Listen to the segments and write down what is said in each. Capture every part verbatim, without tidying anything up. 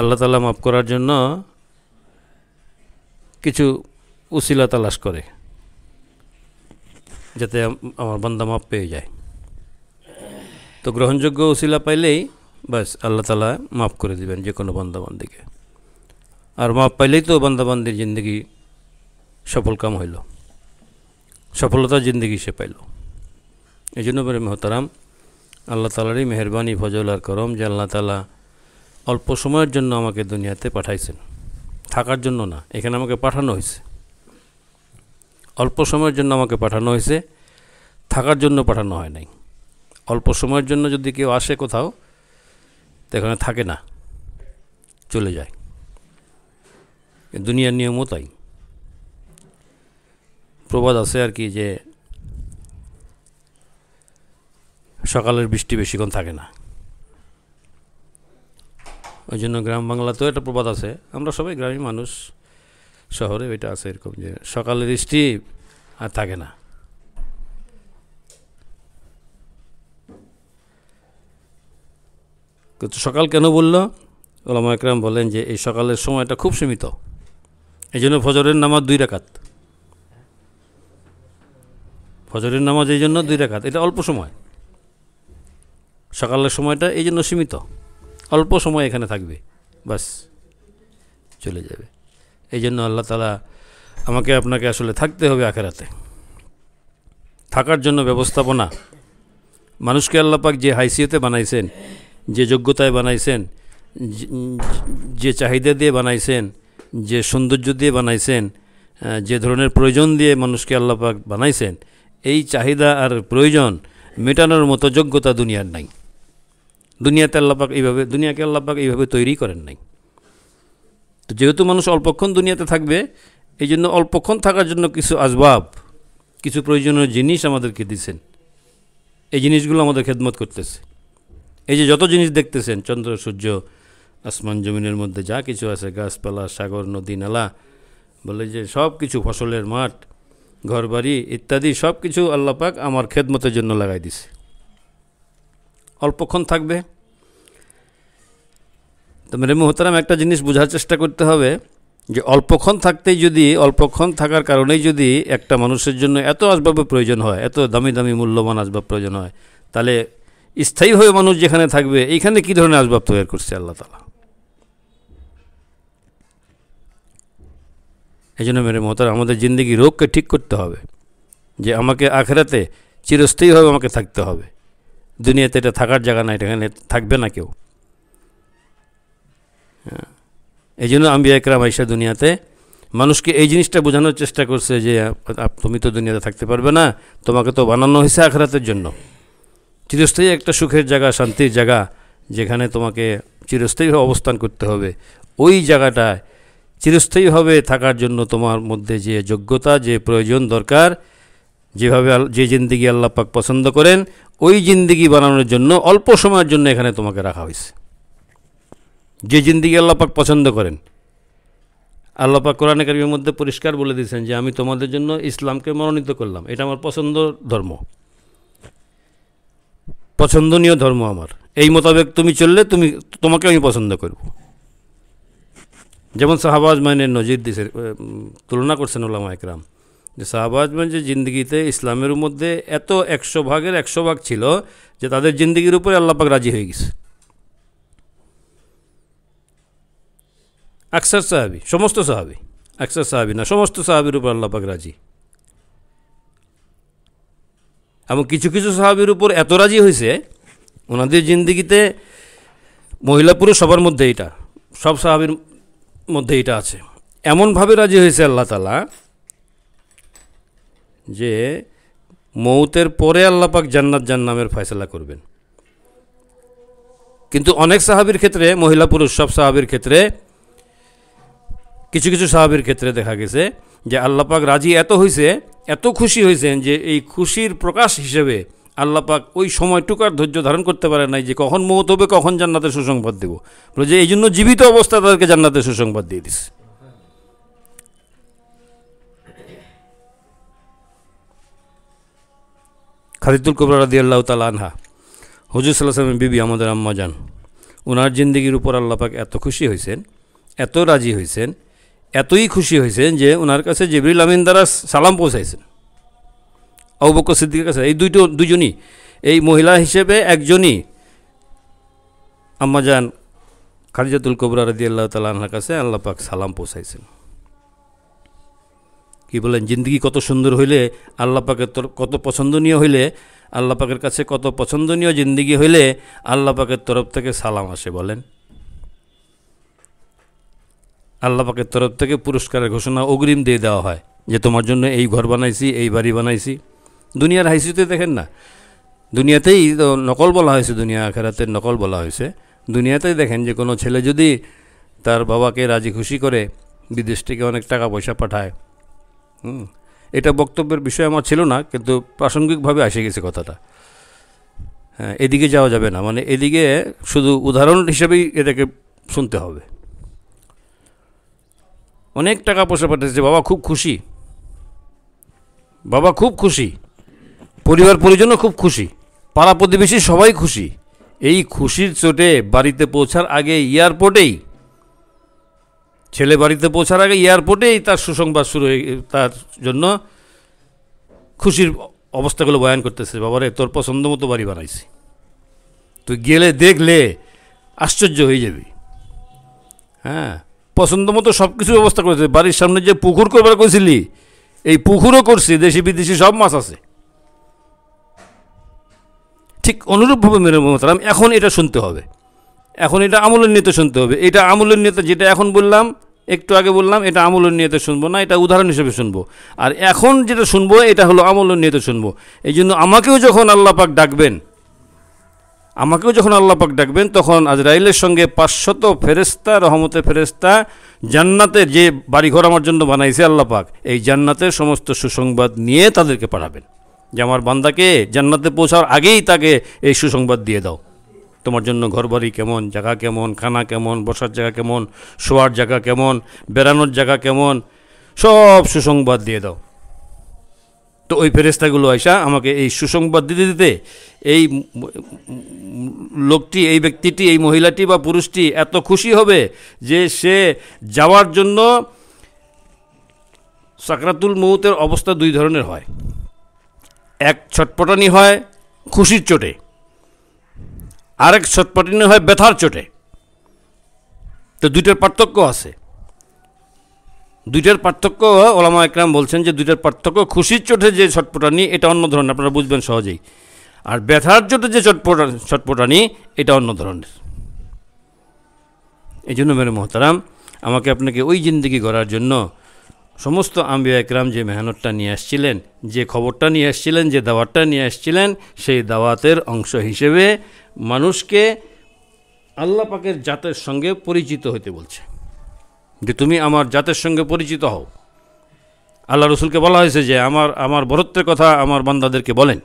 আল্লাহ তাআলা মাফ করার জন্য কিছু উসিলা তালাশ করে যাতে আমার বান্দা মাপ পেয়ে যায়। তো গ্রহণযোগ্য উসিলা পাইলেই বাস আল্লাহ তাআলা মাফ করে দিবেন যে কোনো বান্দা বান্দিকে। আর মাপ পাইলেই তো বান্দা বান্দির জিন্দগি সফল কাম হইল, সফলতা জিন্দগি সে পাইল। এই জন্য বড় মহতারাম আল্লাহ তাআলারই মেহেরবানি ফজল আর করম যে আল্লাহ তাআলা অল্প সময়ের জন্য আমাকে দুনিয়াতে পাঠাইছেন, থাকার জন্য না। এখানে আমাকে পাঠানো হয়েছে, অল্প সময়ের জন্য আমাকে পাঠানো হয়েছে, থাকার জন্য পাঠানো হয় নাই। অল্প সময়ের জন্য যদি কেউ আসে কোথাও তো এখানে থাকে না, চলে যায়। দুনিয়ার নিয়মও তাই। প্রবাদ আছে আর কি যে সকালের বৃষ্টি বেশিক্ষণ থাকে না। ওই জন্য গ্রাম বাংলাতেও একটা প্রবাদ আছে, আমরা সবাই গ্রামীণ মানুষ, শহরে ওইটা আছে এরকম যে সকালের বৃষ্টি আর থাকে না। কিন্তু সকাল কেন বলল? ওলামা একরাম বলেন যে এই সকালের সময়টা খুব সীমিত, এই জন্য ফজরের নামাজ দুই রাকাত। ফজরের নামাজ এই জন্য দুই রাকাত, এটা অল্প সময়। সকালের সময়টা এই জন্য সীমিত, অল্প সময় এখানে থাকবে, বাস চলে যাবে। এই জন্য আল্লাহ তাআলা আমাকে আপনাকে আসলে থাকতে হবে আখেরাতে, থাকার জন্য ব্যবস্থাপনা। মানুষকে আল্লাহ পাক যে হাইসিয়তে বানাইছেন, যে যোগ্যতায় বানাইছেন, যে চাহিদা দিয়ে বানাইছেন, যে সৌন্দর্য দিয়ে বানাইছেন, যে ধরনের প্রয়োজন দিয়ে মানুষকে আল্লাহ পাক বানাইছেন, এই চাহিদা আর প্রয়োজন মেটানোর মতো যোগ্যতা দুনিয়ার নাই। দুনিয়াতে আল্লাহ পাক এইভাবে, দুনিয়াকে আল্লাহ পাক এইভাবে তৈরি করেন নাই। তো যেহেতু মানুষ অল্পক্ষণ দুনিয়াতে থাকবে, এই জন্য অল্পক্ষণ থাকার জন্য কিছু আসবাব, কিছু প্রয়োজনীয় জিনিস আমাদেরকে দিচ্ছেন। এই জিনিসগুলো আমাদের খেদমত করতেছে। এই যে যত জিনিস দেখতেছেন, চন্দ্র সূর্য আসমান জমিনের মধ্যে যা কিছু আছে, গাছপালা সাগর নদী নালা, বলে যে সব কিছু, ফসলের মাঠ ঘরবাড়ি ইত্যাদি সব কিছু আল্লাহ পাক আমার খেদমতের জন্য লাগাই দিছে। অল্পক্ষণ থাকবে। তো মেরে মোহতারাম, একটা জিনিস বোঝার চেষ্টা করতে হবে যে অল্পক্ষণ থাকতেই যদি, অল্পক্ষণ থাকার কারণেই যদি একটা মানুষের জন্য এত আসবাবের প্রয়োজন হয়, এত দামি দামি মূল্যবান আসবাব প্রয়োজন হয়, তাহলে স্থায়ী হয়ে মানুষ যেখানে থাকবে এইখানে কী ধরনের আসবাব তৈরি করছে আল্লাহ তাআলা। এই জন্য মেরে মোহতারাম আমাদের জিন্দগি রোগকে ঠিক করতে হবে যে আমাকে আখেরাতে চিরস্থায়ীভাবে আমাকে থাকতে হবে। দুনিয়াতে এটা থাকার জায়গা না, এটা এখানে থাকবে না কেউ। হ্যাঁ, এই জন্য আম্বিয়া একরাম আয়েশা দুনিয়াতে মানুষকে এই জিনিসটা বোঝানোর চেষ্টা করছে যে তুমি তো দুনিয়াতে থাকতে পারবে না, তোমাকে তো বানানো হয়েছে আখেরাতের জন্য, চিরস্থায়ী একটা সুখের জায়গা, শান্তির জায়গা, যেখানে তোমাকে চিরস্থায়ী অবস্থান করতে হবে। ওই জায়গাটায় চিরস্থায়ীভাবে থাকার জন্য তোমার মধ্যে যে যোগ্যতা, যে প্রয়োজন দরকার, যেভাবে যে জিন্দেগি আল্লাহ পাক পছন্দ করেন, ওই জিন্দেগি বানানোর জন্য অল্প সময়ের জন্য এখানে তোমাকে রাখা হয়েছে। যে জিন্দেগি আল্লাহ পাক পছন্দ করেন, আল্লাহ পাক কোরআনে কারিমের মধ্যে পরিষ্কার বলে দিয়েছেন যে আমি তোমাদের জন্য ইসলামকে মনোনীত করলাম, এটা আমার পছন্দ ধর্ম, পছন্দনীয় ধর্ম আমার, এই মোতাবেক তুমি চললে তুমি, তোমাকে আমি পছন্দ করব। যেমন সাহাবা আজমাইনের নজির দিয়েছে, তুলনা করছেন উলামা একরাম যে সাহাবা আজমাইন যে জিন্দগিতে ইসলামের মধ্যে এত একশো ভাগের একশো ভাগ ছিল যে তাদের জিন্দগির উপরে আল্লাহ পাক রাজি হয়ে গেছে। আকসার সাহাবি, সমস্ত সাহাবি, আকসার সাহাবি না, সমস্ত সাহাবির উপর আল্লাহ পাক রাজি। এবং কিছু কিছু সাহাবির উপর এত রাজি হয়েছে, ওনাদের জিন্দগিতে মহিলা পুরুষ সবার মধ্যে এটা, সব সাহাবির মধ্যে এটা আছে, এমনভাবে রাজি হয়েছে আল্লাহ তাআলা যে মৌতের পরে আল্লাহ পাক জান্নাত জাহান্নামের ফয়সালা করবেন। কিন্তু অনেক সাহাবীর ক্ষেত্রে, মহিলা পুরুষ সব সাহাবীর ক্ষেত্রে, কিছু কিছু সাহাবীর ক্ষেত্রে দেখা গেছে যে আল্লাহ পাক রাজি এত হয়েছে, এত খুশি হয়েছেন যে এই খুশির প্রকাশ হিসেবে আল্লাহ পাক ওই সময়টুকু আর ধৈর্য ধারণ করতে পারে নাই যে কখন মৌত হবে, কখন জান্নাতের সুসংবাদ দেব। যে এই জন্য জীবিত অবস্থা তাদেরকে জান্নাতের সুসংবাদ দিয়ে দিচ্ছে। খাদিজাতুল কুবরা রাদিয়াল্লাহু তাআলা আনহা, হুজুর সাল্লাল্লাহু আলাইহি ওয়াসাল্লামের বিবি, আমাদের আম্মা জান उनार जिंदगी ऊपर आल्ला पाक एत खुशी हयेছেন एत राजी हयेছেন एतই खुशी হয়েছেন যে ওনার কাছে জিবরিল আমিন দ্বারা সালাম পৌঁছাইছেন। আবু বকর সিদ্দিকের কাছে এই দুটো দুজনই এই মহিলা হিসেবে একজনই আম্মা জান খাদিজাতুল কুবরা রাদিয়াল্লাহু তাআলা আনহার কাছে আল্লাহ পাক সালাম পৌঁছাইছেন। কি বলেন, জিন্দেগি কত সুন্দর হইলে আল্লাহ পাকের কত পছন্দনীয় হইলে আল্লাহ পাকের কাছে কত পছন্দনীয় জিন্দেগি হইলে আল্লাহ পাকের তরফ থেকে সালাম আসে। বলেন আল্লাহ পাকের তরফ থেকে পুরস্কারের ঘোষণা অগ্রিম দিয়ে দেওয়া হয় যে তোমার জন্য এই ঘর বানাইছি এই বাড়ি বানাইছি। দুনিয়ার হাইসিতে দেখেন না, দুনিয়াতেই নকল বলা হয়েছে, দুনিয়া আখেরাতের নকল বলা হয়েছে। দুনিয়াতেই দেখেন যে কোনো ছেলে যদি তার বাবাকে রাজি খুশি করে বিদেশ থেকে অনেক টাকা পয়সা পাঠায়। হুম, এটা বক্তব্যের বিষয় আমার ছিল না কিন্তু প্রাসঙ্গিকভাবে এসে গেছে কথাটা। হ্যাঁ, এদিকে যাওয়া যাবে না, মানে এদিকে শুধু উদাহরণ হিসেবেই এটাকে শুনতে হবে। অনেক টাকা পয়সা পাঠিয়েছে, বাবা খুব খুশি, বাবা খুব খুশি, পরিবার পরিজনও খুব খুশি, পাড়া প্রতিবেশী সবাই খুশি। এই খুশির চোটে বাড়িতে পৌঁছার আগে এয়ারপোর্টেই ছেলে বাড়িতে পৌঁছার আগে এয়ারপোর্টেই তার সুসংবাদ শুরু হয়ে তার জন্য খুশির অবস্থাগুলো বয়ান করতেছে। বাবারে তোর পছন্দ মতো বাড়ি বানাইছি, তুই গেলে দেখলে আশ্চর্য হয়ে যাবি। হ্যাঁ, পছন্দ মতো সব কিছুর ব্যবস্থা করেছে। বাড়ির সামনে যে পুকুর করবার করেছিলি এই পুকুরও করছি, দেশি বিদেশি সব মাছ আছে। ঠিক অনুরূপভাবে মেরে মোহতারাম এখন এটা শুনতে হবে, এখন এটা আমলের নিয়তে শুনতে হবে। এটা আমলের নিয়তে, যেটা এখন বললাম একটু আগে বললাম, এটা আমলের নিয়তে শুনবো না, এটা উদাহরণ হিসেবে শুনবো। আর এখন যেটা শুনবো এটা হলো আমলের নিয়তে শুনবো। এই জন্য আমাকেও যখন আল্লাহ পাক ডাকবেন, আমাকেও যখন আল্লাহ পাক ডাকবেন তখন আজরাইলের সঙ্গে পাঁচশত ফেরেশতা, রহমতের ফেরেশতা, জান্নাতের যে বাড়িঘর আমার জন্য বানাইছে আল্লাহ পাক, এই জান্নাতের সমস্ত সুসংবাদ নিয়ে তাদেরকে পাঠাবেন যে আমার বান্দাকে জান্নাতে পৌঁছার আগেই তাকে এই সুসংবাদ দিয়ে দাও। তোমার জন্য ঘরবাড়ি কেমন, জায়গা কেমন, খানা কেমন, বসার জায়গা কেমন, শোয়ার জায়গা কেমন, বেড়ানোর জায়গা কেমন, সব সুসংবাদ দিয়ে দাও। তো ওই ফেরেশতাগুলো আয়শা আমাকে এই সুসংবাদ দিতে দিতে এই লোকটি, এই ব্যক্তিটি, এই মহিলাটি বা পুরুষটি এত খুশি হবে যে সে যাওয়ার জন্য সাকরাতুল মউতের অবস্থা দুই ধরনের হয়। এক ছটপটানি হয় খুশির চোটে, আরেক ছটপটানি হয় ব্যথার চোটে। তো দুইটার পার্থক্য আছে, দুইটার পার্থক্য ওলামা একরাম বলছেন যে দুইটার পার্থক্য, খুশির চোটে যে ছটপটানি এটা অন্য ধরনের, আপনারা বুঝবেন সহজেই, আর ব্যথার চোটে যে ছটপটা ছটপটানি এটা অন্য ধরনের। এই জন্য মেরে মোহতারাম আমাকে আপনাকে ওই জিন্দেগি গড়ার জন্য সমস্ত আম্বিয়া একরাম যে মেহনতটা নিয়ে আসছিলেন, যে খবরটা নিয়ে আসছিলেন, যে দাওয়াতটা নিয়ে আসছিলেন, সেই দাওয়াতের অংশ হিসেবে মানুষকে আল্লাহ পাকের জাতের সঙ্গে পরিচিত হতে বলছে যে তুমি আমার জাতের সঙ্গে পরিচিত হও। আল্লাহ রসুলকে বলা হয়েছে যে আমার আমার বরত্বের কথা আমার বান্দাদেরকে বলেন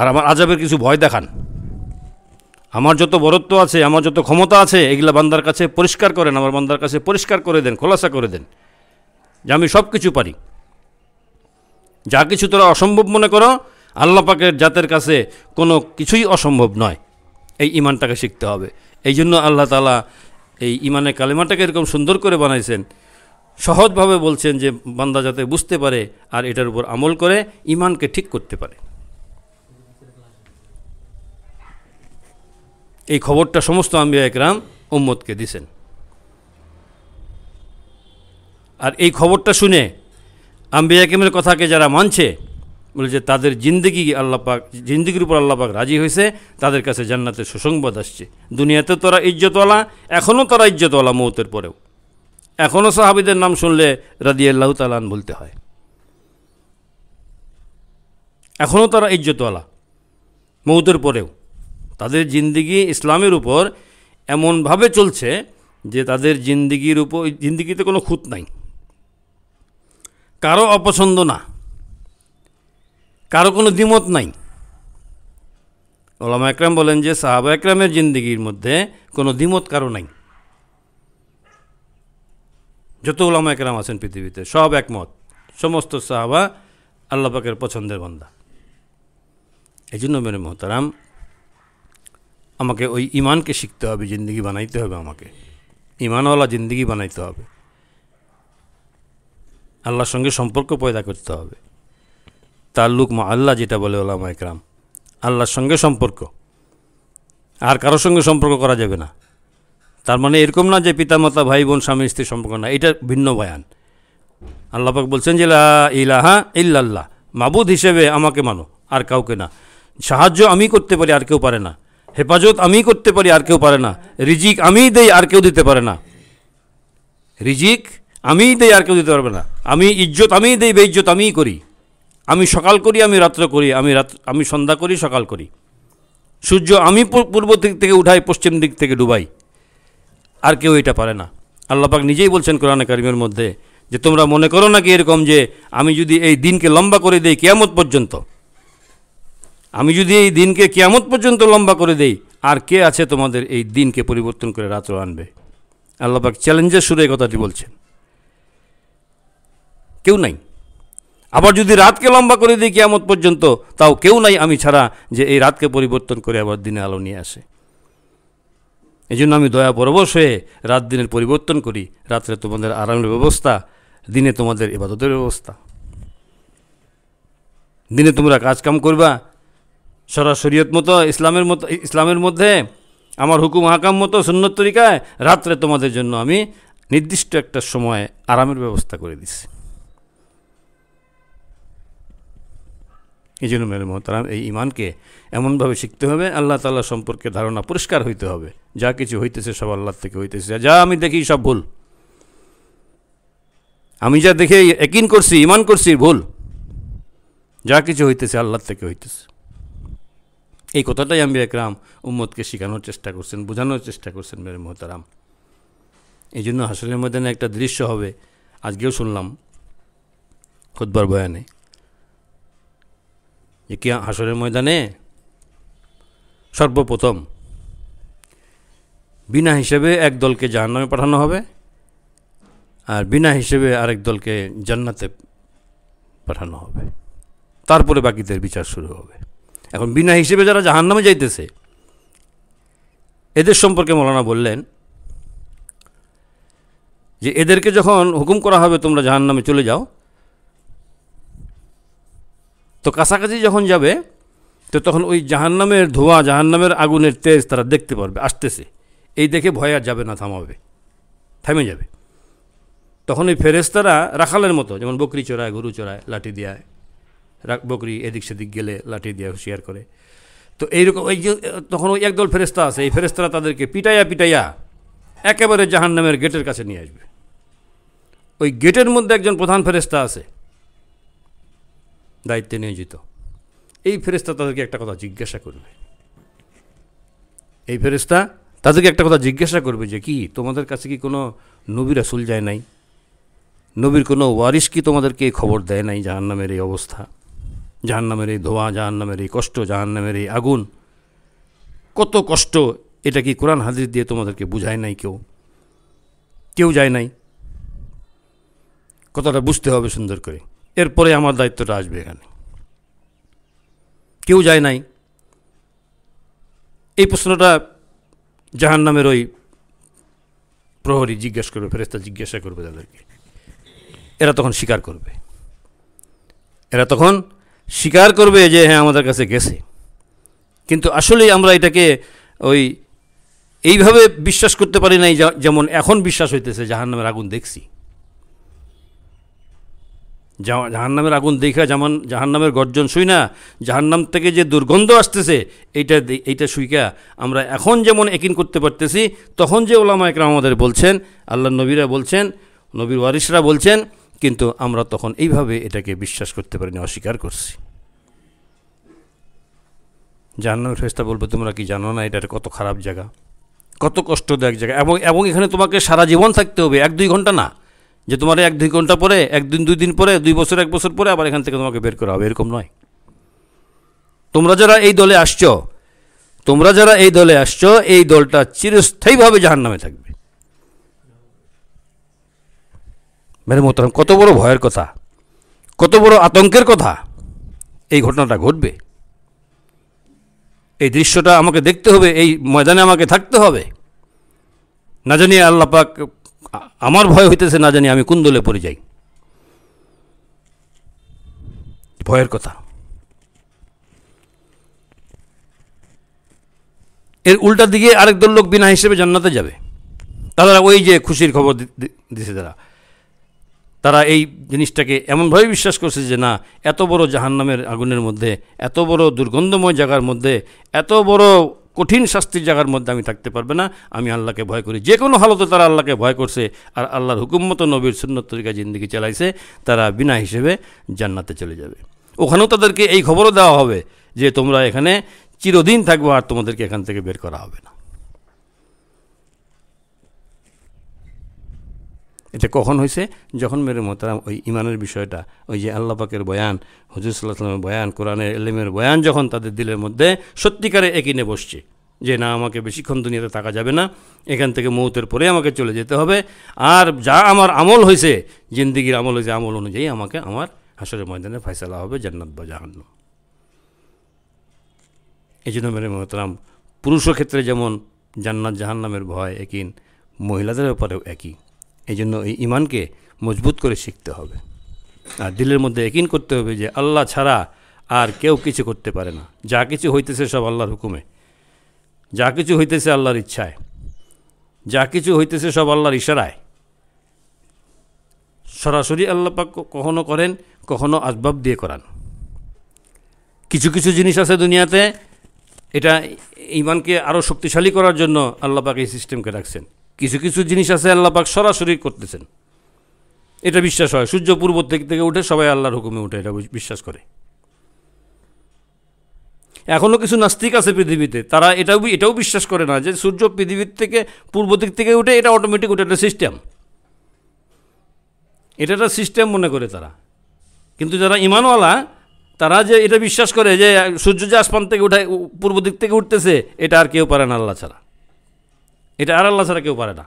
আর আমার আজাবের কিছু ভয় দেখান। আমার যত বরত্ব আছে, আমার যত ক্ষমতা আছে, এগুলা বান্দার কাছে পরিষ্কার করেন, আমার বান্দার কাছে পরিষ্কার করে দেন, খোলাসা করে দেন যে আমি সব কিছু পারি। যা কিছু তোরা অসম্ভব মনে করো, আল্লাহ পাকের জাতের কাছে কোনো কিছুই অসম্ভব নয়। এই ইমানটাকে শিখতে হবে। এই জন্য আল্লাহ তাআলা এই ইমানে কালেমাটাকে এরকম সুন্দর করে বানাইছেন, সহজভাবে বলছেন যে বান্দা যাতে বুঝতে পারে আর এটার উপর আমল করে ইমানকে ঠিক করতে পারে। এই খবরটা সমস্ত আম্বিয়া একরাম উম্মতকে দিয়েছেন। আর এই খবরটা শুনে আম্বিয়া একরামের কথাকে যারা মানছে বলে যে তাদের জিন্দেগি আল্লাহ পাক, জিন্দেগির উপর আল্লাহ পাক রাজি হয়েছে, তাদের কাছে জান্নাতের সুসংবাদ আসছে। দুনিয়াতে তারা ইজ্জতওয়ালা, এখনও তারা ইজ্জতওয়ালা, মৌতের পরেও এখনও সাহাবিদের নাম শুনলে রাদিয়াল্লাহু তাআলা আন বলতে হয়, এখনও তারা ইজ্জতওয়ালা মৌতের পরেও। তাদের জিন্দেগি ইসলামের উপর এমনভাবে চলছে যে তাদের জিন্দেগির উপর, জিন্দেগিতে কোনো খুঁত নাই, কারো অপছন্দ না, কারো কোনো দ্বিমত নাই। ওলামা একরাম বলেন যে সাহাবা একরামের জিন্দেগির মধ্যে কোনো দ্বিমত কারো নাই। যত ওলামা একরাম আছেন পৃথিবীতে সব একমত, সমস্ত সাহাবা আল্লাহ পাকের পছন্দের বান্দা। এই জন্য মেরে মোহতারাম আমাকে ওই ইমানকে শিখতে হবে, জিন্দেগি বানাইতে হবে, আমাকে ইমানওয়ালা জিন্দেগি বানাইতে হবে, আল্লাহর সঙ্গে সম্পর্ক পয়দা করতে হবে। তাল্লুক মা আল্লাহ যেটা বলে ওলামা একরাম, আল্লাহর সঙ্গে সম্পর্ক, আর কারোর সঙ্গে সম্পর্ক করা যাবে না। তার মানে এরকম না যে পিতামাতা ভাই বোন স্বামী স্ত্রীর সম্পর্ক না, এটা ভিন্ন বয়ান। আল্লাহ পাক বলছেন যে লা ইলাহা ইল্লাল্লাহ, মাবুদ হিসেবে আমাকে মানো, আর কাউকে না। সাহায্য আমি করতে পারি, আর কেউ পারে না। হেফাজত আমি করতে পারি, আর কেউ পারে না। রিজিক আমি দেই, আর কেউ দিতে পারে না। রিজিক আমি দেই, আর কেউ দিতে পারবে না। আমি ইজ্জত আমি দেই, বেইজ্জত আমিই করি। আমি সকাল করি, আমি রাত্র করি, আমি রাত আমি সন্ধ্যা করি, সকাল করি। সূর্য আমি পূর্ব দিক থেকে উঠাই, পশ্চিম দিক থেকে ডুবাই, আর কেউ এটা পারে না। আল্লাহ পাক নিজেই বলছেন কোরআনে কারিমের মধ্যে যে তোমরা মনে করো নাকি এরকম যে আমি যদি এই দিনকে লম্বা করে দেই কিয়ামত পর্যন্ত, আমি যদি এই দিনকে কিয়ামত পর্যন্ত লম্বা করে দেই, আর কে আছে তোমাদের এই দিনকে পরিবর্তন করে রাত্র আনবে? আল্লাহ পাক চ্যালেঞ্জের সুরে এই কথাটি বলছেন, কেউ নাই। আবার যদি রাতকে লম্বা করে দিই কিয়ামত পর্যন্ত, তাও কেউ নাই আমি ছাড়া যে এই রাতকে পরিবর্তন করে আবার দিনে আলো নিয়ে আসে। এই জন্য আমি দয়া পরবশ হয়ে রাত দিনের পরিবর্তন করি, রাত্রে তোমাদের আরামের ব্যবস্থা, দিনে তোমাদের ইবাদতের ব্যবস্থা। দিনে তোমরা কাজকাম করবা সরাসরিয়ত মতো, ইসলামের মতো, ইসলামের মধ্যে আমার হুকুম হাকাম মতো সুন্নত তরিকায়। রাত্রে তোমাদের জন্য আমি নির্দিষ্ট একটা সময় আরামের ব্যবস্থা করে দিচ্ছি। এই জন্য মেরে মহতারাম, এই ইমানকে এমনভাবে শিখতে হবে, আল্লাহ তাআলা সম্পর্কে ধারণা পরিষ্কার হইতে হবে। যা কিছু হইতেছে সব আল্লাহর থেকে হইতেছে, যা আমি দেখি সব ভুল। আমি যা দেখে ইয়াকিন করছি, ইমান করছি, ভুল। যা কিছু হইতেছে আল্লাহর থেকে হইতেছে। এই কথাটাই আমি একরাম উম্মতকে শেখানোর চেষ্টা করছেন, বোঝানোর চেষ্টা করছেন মেরে মহতারাম। এই জন্য হাসরের ময়দানে একটা দৃশ্য হবে, আজকেও শুনলাম খুতবার বয়ানে, যে কি হাসরের ময়দানে সর্বপ্রথম বিনা হিসেবে এক দলকে জাহান্নামে পাঠানো হবে, আর বিনা হিসেবে আরেক দলকে জান্নাতে পাঠানো হবে। তারপরে বাকিদের বিচার শুরু হবে। এখন বিনা হিসেবে যারা জাহান্নামে যাইতেছে, এদের সম্পর্কে মওলানা বললেন যে এদেরকে যখন হুকুম করা হবে তোমরা জাহান্নামে চলে যাও, তো কাছাকাছি যখন যাবে তো তখন ওই জাহান্নামের ধোঁয়া, জাহান্নামের আগুনের তেজ তারা দেখতে পারবে আসতেছে। এই দেখে ভয় আর যাবে না, থামাবে, থামে যাবে। তখন ওই ফেরেশতারা রাখালের মতো, যেমন বকরি চড়ায়, গরু চড়ায়, লাঠি দেয়, বকরি এদিক সেদিক গেলে লাঠি দিয়ে হুঁশিয়ার করে, তো এইরকম ওই যে তখন ওই একদল ফেরেশতা আছে, এই ফেরেশতারা তাদেরকে পিটাইয়া পিটাইয়া একেবারে জাহান্নামের গেটের কাছে নিয়ে আসবে। ওই গেটের মধ্যে একজন প্রধান ফেরেশতা আছে, দায়িত্বে নিয়োজিত। এই ফেরেশতা তাদেরকে একটা কথা জিজ্ঞাসা করবে, এই ফেরেশতা তাদেরকে একটা কথা জিজ্ঞাসা করবে যে কি তোমাদের কাছে কি কোনো নবী রাসূল যায় নাই? নবীর কোনো ওয়ারিশ কি তোমাদেরকে এই খবর দেয় নাই জাহান্নামের এই অবস্থা, জাহান্নামের এই ধোঁয়া, জাহান্নামের এই কষ্ট, জাহান্নামের এই আগুন কত কষ্ট, এটা কি কোরআন হাদিস দিয়ে তোমাদেরকে বুঝায় নাই? কেউ কেউ যায় নাই। কথাটা বুঝতে হবে সুন্দর করে, এরপরে আমার দায়িত্বটা আসবে। এখানে কেউ যায় নাই, এই প্রশ্নটা জাহান্নামের ওই প্রহরী জিজ্ঞাসা করবে, ফেরেশতা জিজ্ঞাসা করবে তাদেরকে। এরা তখন স্বীকার করবে, এরা তখন স্বীকার করবে যে হ্যাঁ আমাদের কাছে গেছে, কিন্তু আসলেই আমরা এটাকে ওই এইভাবে বিশ্বাস করতে পারি নাই যেমন এখন বিশ্বাস হইতেছে। জাহান্নামের আগুন দেখছি, জাহান্নামের আগুন দেখা, যেমন জাহান্নামের গর্জন শুই না, জাহান্নাম থেকে যে দুর্গন্ধ আসতেছে এইটা এইটা শুইকা আমরা এখন যেমন ইয়াকিন করতে পারতেছি, তখন যে ওলামা একরাম আমাদের বলছেন, আল্লাহর নবীরা বলছেন, নবীর ওয়ারিশরা বলছেন, কিন্তু আমরা তখন এইভাবে এটাকে বিশ্বাস করতে পারিনি, অস্বীকার করছি। জাহান্নামের ফেরেশতা বলবে তোমরা কি জানো না এটা কত খারাপ জায়গা, কত কষ্টদায়ক জায়গা, এবং এবং এখানে তোমাকে সারা জীবন থাকতে হবে, এক দুই ঘন্টা না যে তোমার এক দুই ঘন্টা পরে, একদিন দুই দিন পরে, দুই বছর এক বছর পরে আবার এখান থেকে তোমাকে বের করা হবে, এরকম নয়। তোমরা যারা এই দলে আসছো, তোমরা যারা এই দলে আসছো এই দলটা চিরস্থায়ীভাবে জাহান্নামে থাকবে। মেরে মোহতারাম, কত বড় ভয়ের কথা, কত বড় আতঙ্কের কথা, এই ঘটনাটা ঘটবে। এই দৃশ্যটা আমাকে দেখতে হবে, এই ময়দানে আমাকে থাকতে হবে। না জানি আল্লাহ পাক, আমার ভয় হইতেছে না জানি আমি কোন দলে পড়ে যাই, ভয়ের কথা। এর উল্টা দিকে আরেক দল লোক বিনা হিসেবে জান্নাতে যাবে, তারা ওই যে খুশির খবর দিছে, তারা তারা এই জিনিসটাকে এমনভাবে বিশ্বাস করছে যে না, এত বড় জাহান্নামের আগুনের মধ্যে, এত বড় দুর্গন্ধময় জায়গার মধ্যে, এত বড় কঠিন শাস্তির জায়গার মধ্যে আমি থাকতে পারবে না, আমি আল্লাহকে ভয় করি। যে কোনো হালতে তারা আল্লাহকে ভয় করছে আর আল্লাহর হুকুম মতো নবীর সুন্নত তরিকা জিন্দেগি চালাইছে, তারা বিনা হিসেবে জান্নাতে চলে যাবে। ওখানেও তাদেরকে এই খবরও দেওয়া হবে যে তোমরা এখানে চিরদিন থাকবো আর তোমাদেরকে এখান থেকে বের করা হবে না। এটা কখন হয়েছে? যখন মেরে মোহতারাম ওই ইমানের বিষয়টা, ওই যে আল্লাহ পাকের বয়ান, হুজুর সাল্লাল্লাহু আলাইহি ওয়াসাল্লামের বয়ান, কোরআনের ইলমের বয়ান যখন তাদের দিলের মধ্যে সত্যিকারে একিনে বসছে যে না, আমাকে বেশিক্ষণ দুনিয়াতে থাকা যাবে না, এখান থেকে মৌতের পরে আমাকে চলে যেতে হবে, আর যা আমার আমল হয়েছে জিন্দিগির আমল হয়েছে, আমল অনুযায়ী আমাকে আমার হাসরের ময়দানে ফয়সালা হবে জান্নাত বা জাহান্নাম। এই জন্য মেরে মোহতারাম, পুরুষের ক্ষেত্রে যেমন জান্নাত জাহান্নামের ভয় একিন, মহিলাদের ব্যাপারেও একই। এই জন্য এই ইমানকে মজবুত করে শিখতে হবে আর দিলের মধ্যে ইয়াকিন করতে হবে যে আল্লাহ ছাড়া আর কেউ কিছু করতে পারে না, যা কিছু হইতেছে সব আল্লাহর হুকুমে, যা কিছু হইতেছে আল্লাহর ইচ্ছায়, যা কিছু হইতেছে সব আল্লাহর ইশারায়। সরাসরি আল্লাহ পাক কখনো করেন, কখনো আসবাব দিয়ে করান। কিছু কিছু জিনিস আছে দুনিয়াতে, এটা ইমানকে আরও শক্তিশালী করার জন্য আল্লাহ পাক এই সিস্টেমকে রাখছেন। কিছু কিছু জিনিস আছে আল্লাহ পাক সরাসরি করতেছেন, এটা বিশ্বাস হয়। সূর্য পূর্ব থেকে থেকে উঠে সবাই আল্লাহর হুকুমে উঠে, এটা বিশ্বাস করে। এখনও কিছু নাস্তিক আছে পৃথিবীতে, তারা এটাও এটাও বিশ্বাস করে না যে সূর্য পৃথিবীর থেকে পূর্ব দিক থেকে উঠে, এটা অটোমেটিক উঠে, একটা সিস্টেম, এটা একটা সিস্টেম মনে করে তারা। কিন্তু যারা ইমানওয়ালা, তারা যে এটা বিশ্বাস করে যে সূর্য যে আসমান থেকে উঠায়, পূর্ব দিক থেকে উঠতেছে, এটা আর কেউ পারে না আল্লাহ ছাড়া, এটা আর আল্লাহ ছাড়া কেউ পারে না।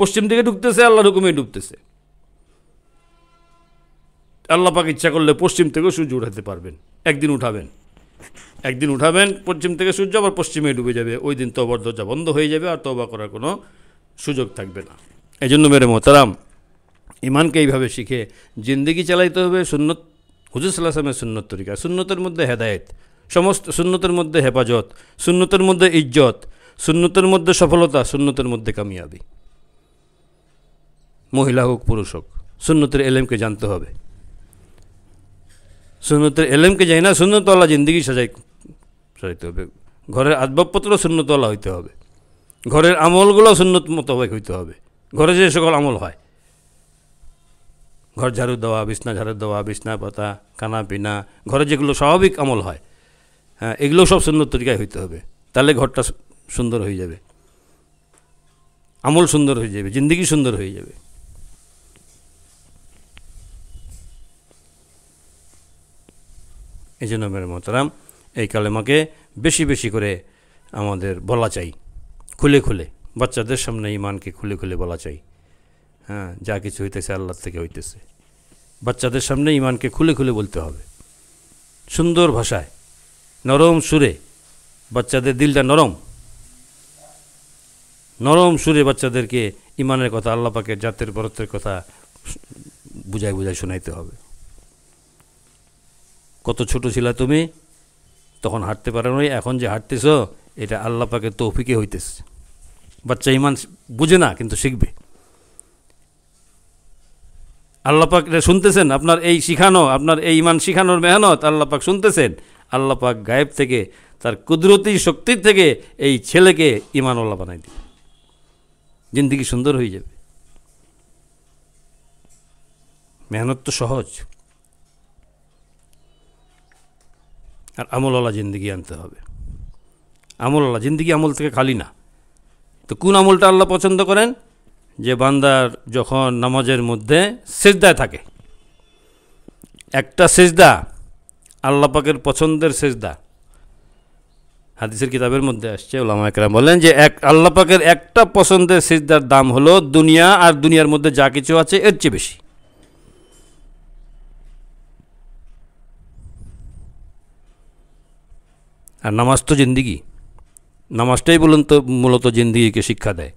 পশ্চিম দিকে ডুবতেছে, আল্লাহর হুকুমেই ডুবতেছে, আল্লাহ পাক ইচ্ছা করলে পশ্চিম থেকেও সূর্য উঠাতে পারবেন, একদিন উঠাবেন, একদিন উঠাবেন পশ্চিম থেকে সূর্য, আবার পশ্চিমেই ডুবে যাবে, ওই দিন তবার দরজা বন্ধ হয়ে যাবে, আর তবা করার কোনো সুযোগ থাকবে না। এই জন্য মেরে মোহতারাম, ইমানকে এইভাবে শিখে জিন্দেগি চালাইতে হবে। সুন্নত, হুজুর সাল্লাল্লাহু আলাইহি ওয়াসাল্লামের সুন্নত তরিকা, সুন্নতের মধ্যে হেদায়েত, সমস্ত সুন্নতের মধ্যে হেফাজত, সুন্নতের মধ্যে ইজ্জত, সুন্নতের মধ্যে সফলতা, সুন্নতের মধ্যে কামিয়াবি। মহিলা হোক পুরুষ হোক, সুন্নতের এলেমকে জানতে হবে। সুন্নতের এলেমকে যাই না, সুন্নতওয়ালা জিন্দেগি সাজাই সাজাইতে হবে। ঘরের আসবাবপত্র সুন্নতওয়ালা হইতে হবে, ঘরের আমলগুলো সুন্নত মোতাবেক হইতে হবে। ঘরে যে সকল আমল হয়, ঘর ঝাড়ু দেওয়া, বিছনা ঝাড়ু দেওয়া, বিছনা পাতা, খানা পিনা, ঘরে যেগুলো স্বাভাবিক আমল হয়, হ্যাঁ, এগুলো সব সুন্নত তরিকায় হইতে হবে, তাহলে ঘরটা সুন্দর হয়ে যাবে, আমল সুন্দর হয়ে যাবে, জিন্দেগি সুন্দর হয়ে যাবে। এই জন্য মেরে মোহতারাম, এই কালেমাকে বেশি বেশি করে আমাদের বলা চাই, খুলে খুলে বাচ্চাদের সামনে ইমানকে খুলে খুলে বলা চাই। হ্যাঁ, যা কিছু হইতেছে আল্লাহ থেকে হইতেছে, বাচ্চাদের সামনে ইমানকে খুলে খুলে বলতে হবে, সুন্দর ভাষায়, নরম সুরে। বাচ্চাদের দিলটা নরম, নরম সুরে বাচ্চাদেরকে ইমানের কথা, আল্লাহ পাকের জাতের বরত্বের কথা বুঝায় বুঝায় শোনাইতে হবে। কত ছোট ছিলা তুমি, তখন হাঁটতে পারো নাই, এখন যে হাঁটতেছ এটা আল্লাহ পাকের তৌফিকে হইতেছে। বাচ্চা ইমান বুঝে না কিন্তু শিখবে। আল্লাহ পাক শুনতেছেন, আপনার এই শিখানো, আপনার এই ইমান শিখানোর মেহনত আল্লাহ পাক শুনতেছেন। আল্লাহ পাক গায়েব থেকে তার কুদরতি শক্তির থেকে এই ছেলেকে ইমানওয়ালা বানাই দিবে, জিন্দেগি সুন্দর হয়ে যাবে। মেহনত তো সহজ, আর আমলওয়ালা জিন্দেগি আনতে হবে। আমলওয়ালা জিন্দেগি, আমল থেকে খালি না। তো কোন আমলটা আল্লাহ পছন্দ করেন? যে বান্দার যখন নামাজের মধ্যে সেজদায় থাকে, একটা সেজদা আল্লাহ পাকের পছন্দের সেজদা। হাদিসের কিতাবের মধ্যে আসছে, উলামা একরাম বলেন যে এক আল্লাহ পাকের একটা পছন্দের সিজদার দাম হলো দুনিয়া আর দুনিয়ার মধ্যে যা কিছু আছে এর চেয়ে বেশি। और नामाज़ तो जिंदगी नामाज़टाई मूलत मूलत जिंदगी के शिक्षा दे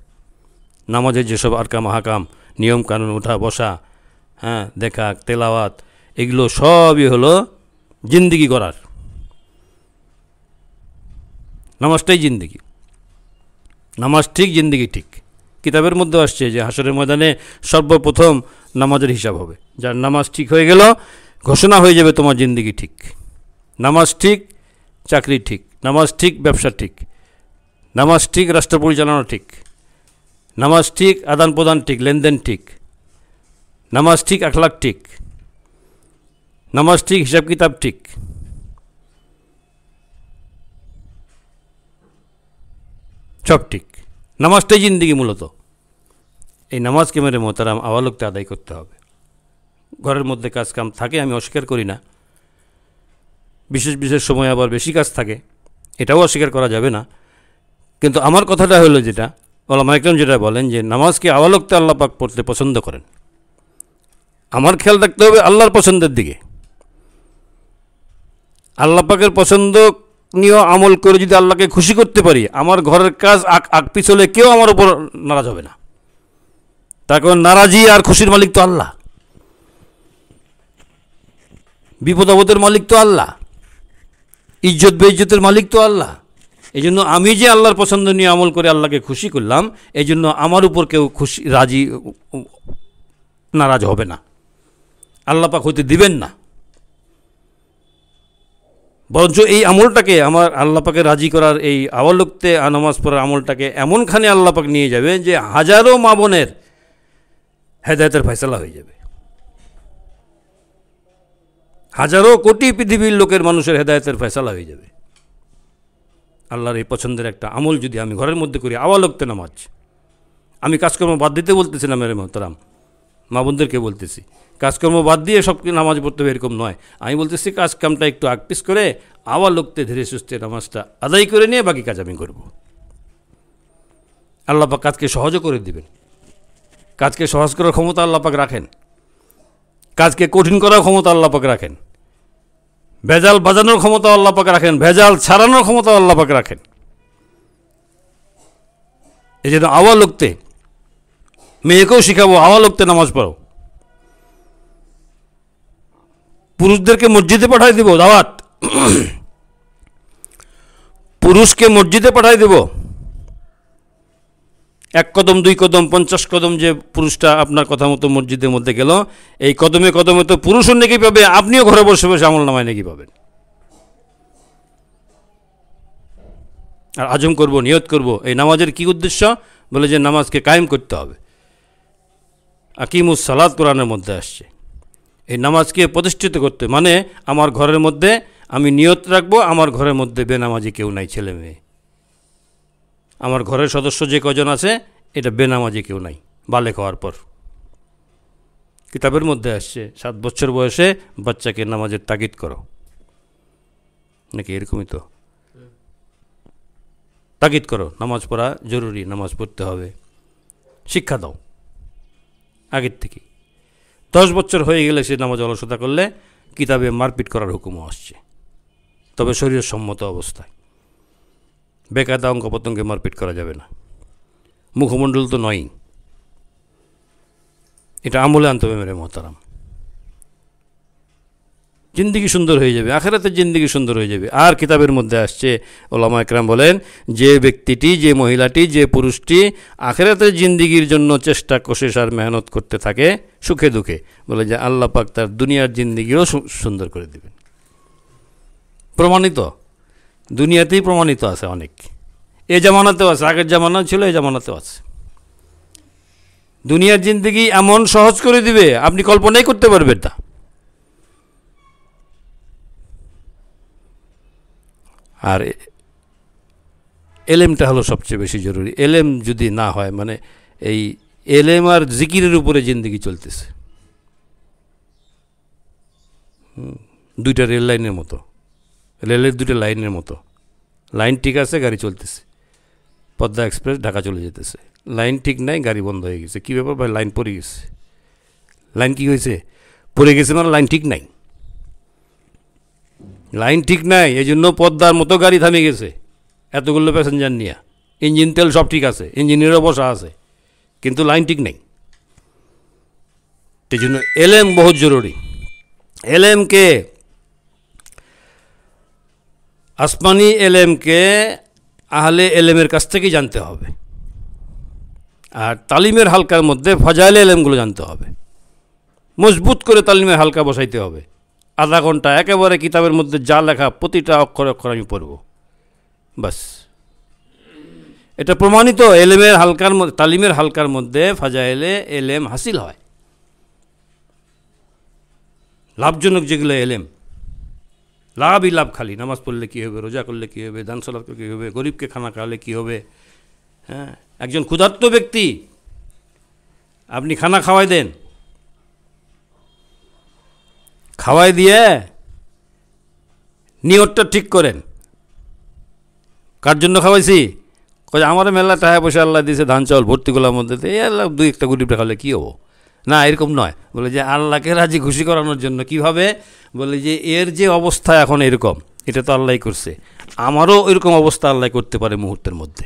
नामाज़ेर जेसब आरकाम आहकाम नियम कानून उठा बसा हाँ देखा तेलावात एगुलो सबई हलो जिंदगी करार नामाज़टाई जिंदगी नामाज़ ठीक जिंदगी ठीक किताबेर मध्य आसछे जे हाशरेर मैदाने सर्वप्रथम नामाज़ेर हिसाब होबे जार नामाज़ ठीक हो गेल घोषणा हो जाबे तोमार जिंदगी ठीक नामाज़ ठीक चाकरी ठीक नामाज़ ठीक व्यवसा ठीक नामाज़ ठीक राष्ट्र परिचालना ठीक नामाज़ ठीक आदान प्रदान ठीक लेनदेन ठीक नामाज़ ठीक अखलाक ठीक नामाज़ ठीक हिसाब किताब ठीक सब ठीक नामाज़टाई जिंदगी मूलत ये नामाज़ के मेरे मोहतराम आवालोकते आदाय करते होबे घरेर मध्य काज काम थाके आमी अस्वीकार करी ना विशेष विशेष समय आबार बेशी काज थाके एटाओ अस्वीकार करा जाबे ना किन्तु आमार कथाटा हलो जेटा ओलामाए किराम जेटा बोलेन जे नामाज़ के आवालोकते आल्लाह पाक पढ़ते पसंद करेन आमार ख्याल राखते होबे आल्लाहर पसंदेर दिके आल्लाह पाकेर पसंद নিও আমল করে যদি আল্লাহকে খুশি করতে পারি আমার ঘরের কাজ আগ পিছলে কেউ আমার উপর नाराज হবে না তাকে नाराजी আর খুশির মালিক তো আল্লাহ বিপদ আপদের মালিক তো আল্লাহ ইজ্জত বেইজ্জতের মালিক তো আল্লাহ এইজন্য আমি যে আল্লাহর পছন্দনীয় আমল করে আল্লাহকে খুশি করলাম এইজন্য আমার উপর কেউ খুশি রাজি नाराज হবে না আল্লাহ পাক হতে দিবেন না বরঞ্চ এই আমলটাকে আমার আল্লাহ পাকে রাজি করার এই আওয়ালুকতে নামাজ পড়ার আমলটাকে এমনখানে আল্লাহ পাক নিয়ে যাবে যে হাজারো মা বোনের হেদায়েতের ফয়সালা হয়ে যাবে হাজারো কোটি পৃথিবীর লোকের মানুষের হেদায়েতের ফয়সালা হয়ে যাবে আল্লাহর এই পছন্দের একটা আমল যদি আমি ঘরের মধ্যে করি আওয়ালুকতে নামাজ আমি কাজকর্ম বাদ দিতে বলতেছি না মেরে মোহতারাম মা বোনদেরকে বলতেছি কাজকর্ম বাদ দিয়ে সব নামাজ পড়তে হবে এরকম নয় আমি বলতেছি কাজকামটা একটু আগপিস করে আওয়াল লোকতে ধীরে সুস্থে নামাজটা আদায় করে নিয়ে বাকি কাজ আমি করব আল্লাহ পাক কাজকে সহজ করে দিবেন কাজকে সহজ করার ক্ষমতা আল্লাহ পাক রাখেন কাজকে কঠিন করার ক্ষমতা আল্লাহ পাক রাখেন ভেজাল বাজানোর ক্ষমতা আল্লাহ পাক রাখেন ভেজাল ছাড়ানোর ক্ষমতা আল্লাহ পাক রাখেন এই জন্য আওয়াল লোকতে মেয়েকেও শিখাবো আওয়াল লোকতে নামাজ পড়ো पुरुषदेर के मस्जिदे पाठाई देब दावात पुरुष के मस्जिदे पाठाई देब एक कदम दुई कदम पंचाश कदम जो पुरुषटा आपनार कथा मतो मस्जिदेर मध्य गेल एई कदमे कदमे तो पुरुषो नेकी पाबे आपनिओ घरे बसे बसे आमलनामाय नेकी पाबेन आर आजम करब नियत करब एई नामाजेर की उद्देश्य बोले जे नामाजके कायम करते होबे आकिमुस सालात कुरानेर मध्य आसछे এই নামাজকে প্রতিষ্ঠিত করতে মানে আমার ঘরের মধ্যে আমি নিয়ত রাখবো আমার ঘরের মধ্যে বেনামাজি কেউ নাই ছেলে মেয়ে আমার ঘরের সদস্য যে কজন আছে এটা বেনামাজি কেউ নাই বালক হওয়ার পর কিতাবের মধ্যে আসছে সাত বছর বয়সে বাচ্চাকে নামাজের তাগিদ করো নাকি এরকমই তো তাগিদ করো নামাজ পড়া জরুরি নামাজ পড়তে হবে শিক্ষা দাও আগের থেকে दस बच्चर हो गए से नामाज अलसता कर ले किताबे मारपिट करार हुकुम आसछे तबे शरीर सम्मत अवस्थाय बेकायदा अंग पतंगे मारपिट करा जाबे ना मुखमंडल तो नय एटा आमले आनते होबे मेरे मोहतराम जिंदगी सुंदर हो जाए आखिराते जिंदगी सुंदर हो जाए और किताबेर मध्य आसछे ओलामा एकराम बोलेन जे व्यक्तिटी जे महिलाटी जे पुरुषटी आखिराते जिंदगीर जन्य चेष्टा कोशिश और मेहनत करते थाके सुखे दुखे बोले जे आल्लाह पाक तार दुनियार जिंदगीओ सुंदर करे दिबेन प्रमाणित दुनियातेई प्रमाणित आछे अनेक ए जमानातेओ आछे आगेर जमानाओ छिलो ए जमानातेओ आछे दुनियार जिंदगी एमन सहज करे दिबे आपनि कल्पनाई करते पारबेन ना আর এলেমটা হলো সবচেয়ে বেশি জরুরি এলেম যদি না হয় মানে এই এলেম আর জিকিরের উপরে জিন্দেগি চলতেছে দুইটা রেল লাইনের মতো রেলের দুইটা লাইনের মতো লাইন ঠিক আছে গাড়ি চলতেছে পদ্মা এক্সপ্রেস ঢাকা চলে যেতেছে লাইন ঠিক নাই গাড়ি বন্ধ হয়ে গেছে কি ব্যাপার ভাই লাইন পড়ে গেছে লাইন কি হয়েছে পড়ে গেছে মানে লাইন ঠিক নাই লাইন ঠিক নাই এজন্য পদ্মার মতো গাড়ি থামে গেছে এতগুলো প্যাসেঞ্জার নিয়ে ইঞ্জিন তেল সব ঠিক আছে ইঞ্জিনিয়ারও বসা আছে কিন্তু লাইন ঠিক নেই तेजन एल एम बहुत जरूरी एल एम के आसमानी एल एम के आहले एल एम एर काछ थेके जानते होबे आर तालिमेर हालकार मध्य फजाइल एल एम गुलो जानते होबे मजबूत करे तालिमेर हालका बसाइते होबे आधा घंटा एकेबारे किताबेर मध्य जा लेखा प्रतिटा अक्षर अक्षर आमि पढ़ब बस एटा प्रमाणित एल एम एर हालकार मध्य तालिमेर हालकार मध्य फजाइले एल एम हासिल हय लाभजनक जेगुलो एल एम लाभ ही लाभ खाली नामाज पढ़ले कि होबे रोजा करले कि होबे दान सलात करले कि होबे गरीब के खाना खाले कि होबे हाँ एकजन क्षुधार्त व्यक्ति आपनी खाना खावाय दें खावाय दिए नियतटा ठीक करें कार जन्य खावाइछि कय आमार मेला टाका पयसा आल्लाह दियेछे धान चावल भर्ती गुलार मধ্যে एल्ला दुई एकटा गरीब खाले कि होबो ना এরকম নয় বলে যে আল্লাহকে রাজি খুশি করানোর জন্য কিভাবে বলে যে এর যে অবস্থা এখন এরকম এটা তো আল্লাহই করছে আমারও এরকম অবস্থা আল্লাহ করতে পারে মুহূর্তের মধ্যে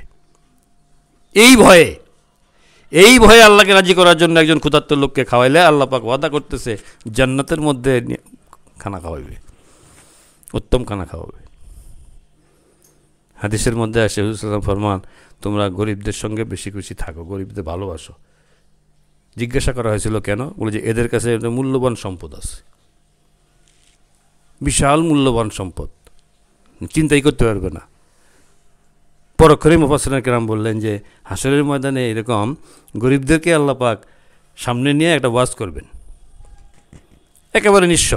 এই ভয়ে এই ভয়ে আল্লাহকে রাজি করার জন্য একজন ক্ষুধার্ত লোককে খাওয়াইলে আল্লাহ পাক ওয়াদা করতেছে জান্নাতের মধ্যে খানা খাওয়াবে উত্তম খানা খাওয়াবে হাদিসের মধ্যে আসে হুজুর সাল্লাল্লাহু আলাইহি ওয়াসাল্লাম ফরমান তোমরা গরীবদের সঙ্গে বেশি খুশি থাকো গরীবদের ভালোবাসো जिज्ञासा करा हयेछिलो केन बोले एदेर काछे मूल्यवान सम्पद आछे विशाल मूल्यवान सम्पद चिंताई करते पारबे ना परखरेई मुफास्सिरिन किराम बोललेन जे हाशरेर मैदाने एरकम गरीबदेरके आल्लाह पाक सामने निये एकटा वाज करबेन एकेबारे निঃস্ব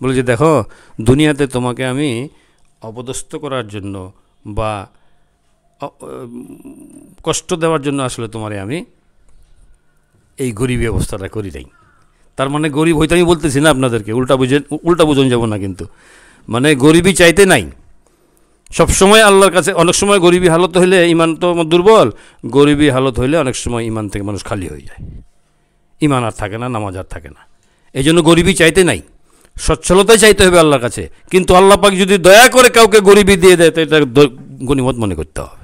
बोले जे देखो दुनियाते तोमाके आमि अपदस्थ करार जोन्नो बा कष्ट देवार जोन्नो आसले तोमारे आमि এই গরিবী অবস্থাটা করি নাই তার মানে গরিব হইতে আমি বলতেছি না আপনাদেরকে উল্টা বুঝেন উল্টা বুঝন যাব না কিন্তু মানে গরিবী চাইতে নাই সব সময় আল্লাহর কাছে অনেক সময় গরিবী হালত হইলে ঈমান তো দুর্বল গরিবী হালত হইলে অনেক সময় ঈমান থেকে মানুষ খালি হয়ে যায় ঈমান আর থাকে না নামাজ আর থাকে না এইজন্য গরিবী চাইতে নাই সচ্ছলতা চাইতে হবে আল্লাহর কাছে কিন্তু আল্লাহ পাক যদি দয়া করে কাউকে গরিবী দিয়ে দেয় তো এটা গনিমত মনে করতে হবে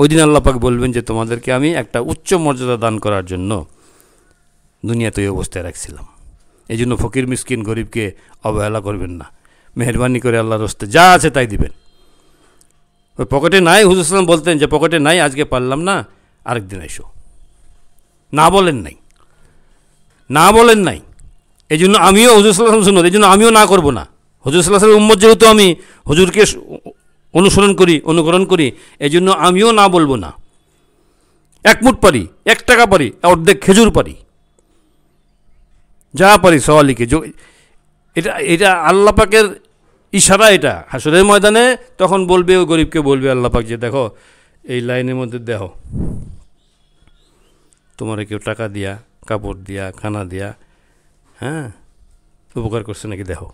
ওই দিন আল্লাহ পাক বলবেন যে তোমাদেরকে আমি একটা উচ্চ মর্যাদা দান করার জন্য দুনিয়াতে এই অবস্থায় রাখছিলাম এইজন্য ফকির মিসকিন গরীবকে অবহেলা করবেন না মেহেরবানি করে আল্লাহর রাস্তে যা আছে তাই দিবেন ওই পকেটে নাই হুজুর সাল্লাল্লাহু আলাইহি ওয়াসাল্লাম বলতেন যে পকেটে নাই আজকে পারলাম না আরেকদিন এসো না বলেন নাই না বলেন নাই এইজন্য আমিও হুজুর সাল্লাল্লাহু আলাইহি ওয়াসাল্লাম এইজন্য আমিও না করব না হুজুর সাল্লাল্লাহু আলাইহি ওয়াসাল্লামের উম্মত যেহেতু আমি হুজুরকে অনুসরণ করি অনুকরণ করি এজন্য আমিও না বলবো না এক মুঠ পারি এক টাকা পারি অর্ধেক খেজুর পারি যা পারি সওয়ালিকে এটা এটা আল্লাহ পাকের ইশারা এটা হাসরের ময়দানে তখন বলবে ওই গরীবকে বলবে আল্লাহ পাক যে দেখো এই লাইনের মধ্যে দেখো তোমারে কেউ টাকা দিয়া কাপড় দিয়া খানা দিয়া হ্যাঁ উপকার করছে নাকি দেখো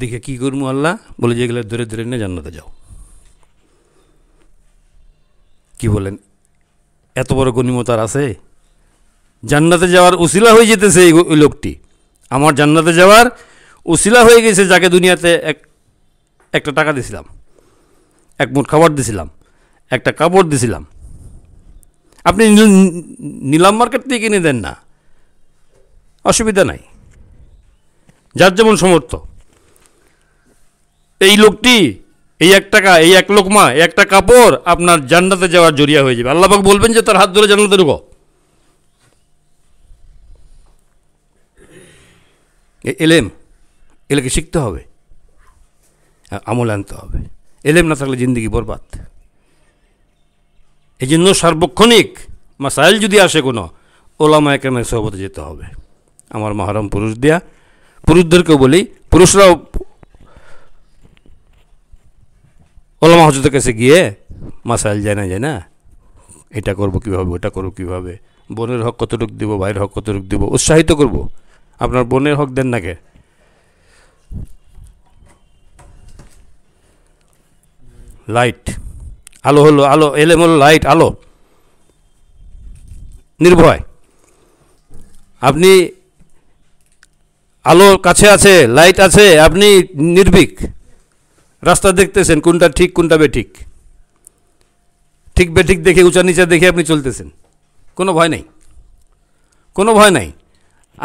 देखे कि करमु आल्ला बोले जेगुलो धरे धरे निये जान्नाते जाओ कि बोलें एत बड़ गनिमत आर आछे जान्नाते जाओयार उसिला हये जेतेछे ओई लोकटी आमार जान्नाते जाओयार उसिला हये गेछे जाके दुनियाते एक एकटा टाका दियेछिलाम एक मुठ खाबार दियेछिलाम एकटा कापड़ दियेछिलाम आपनि नीलाम मार्केट थेके किने देन ना असुविधा नाई जार जेमन सामर्थ्य এই লোকটি এই এক টাকা এই এক লোকমা একটা কাপড় আপনার জান্নাতে যাওয়ার জরিয়া হয়ে যাবে আল্লাহ পাক বলবেন যে তার হাত ধরে জান্নাতে ঢুকো এলএম এলকে শিখতে হবে আমল আনতে হবে এলএম না থাকলে জিন্দেগি বরবাদ এজন্য সার্বক্ষণিক মাসাইল যদি আসে কোনো ওলামা একরামের সোহবতে যেতে হবে আমার মহরম পুরুষ দিয়া পুরুষদেরকে বলি পুরুষরা ওলামা হজরতের কাছে গিয়ে মাসাইল জানা যায় না এটা করব কিভাবে ওটা করব কিভাবে বোনের হক কতটুকু দেব ভাইয়ের হক কতটুকু দেব উৎসাহিত করব আপনার বোনের হক দেন না কে লাইট আলো হলো আলো এলএম হলো লাইট আলো নির্ভয় আপনি आलो काछे आछे लाइट आछे आपनी निर्भीक रास्ता देखतेছেন কোনটা ঠিক কোনটা বেঠিক ঠিক বেঠিক দেখে উঁচা নিচা দেখে আপনি চলতেছেন কোনো ভয় নাই কোনো ভয় নাই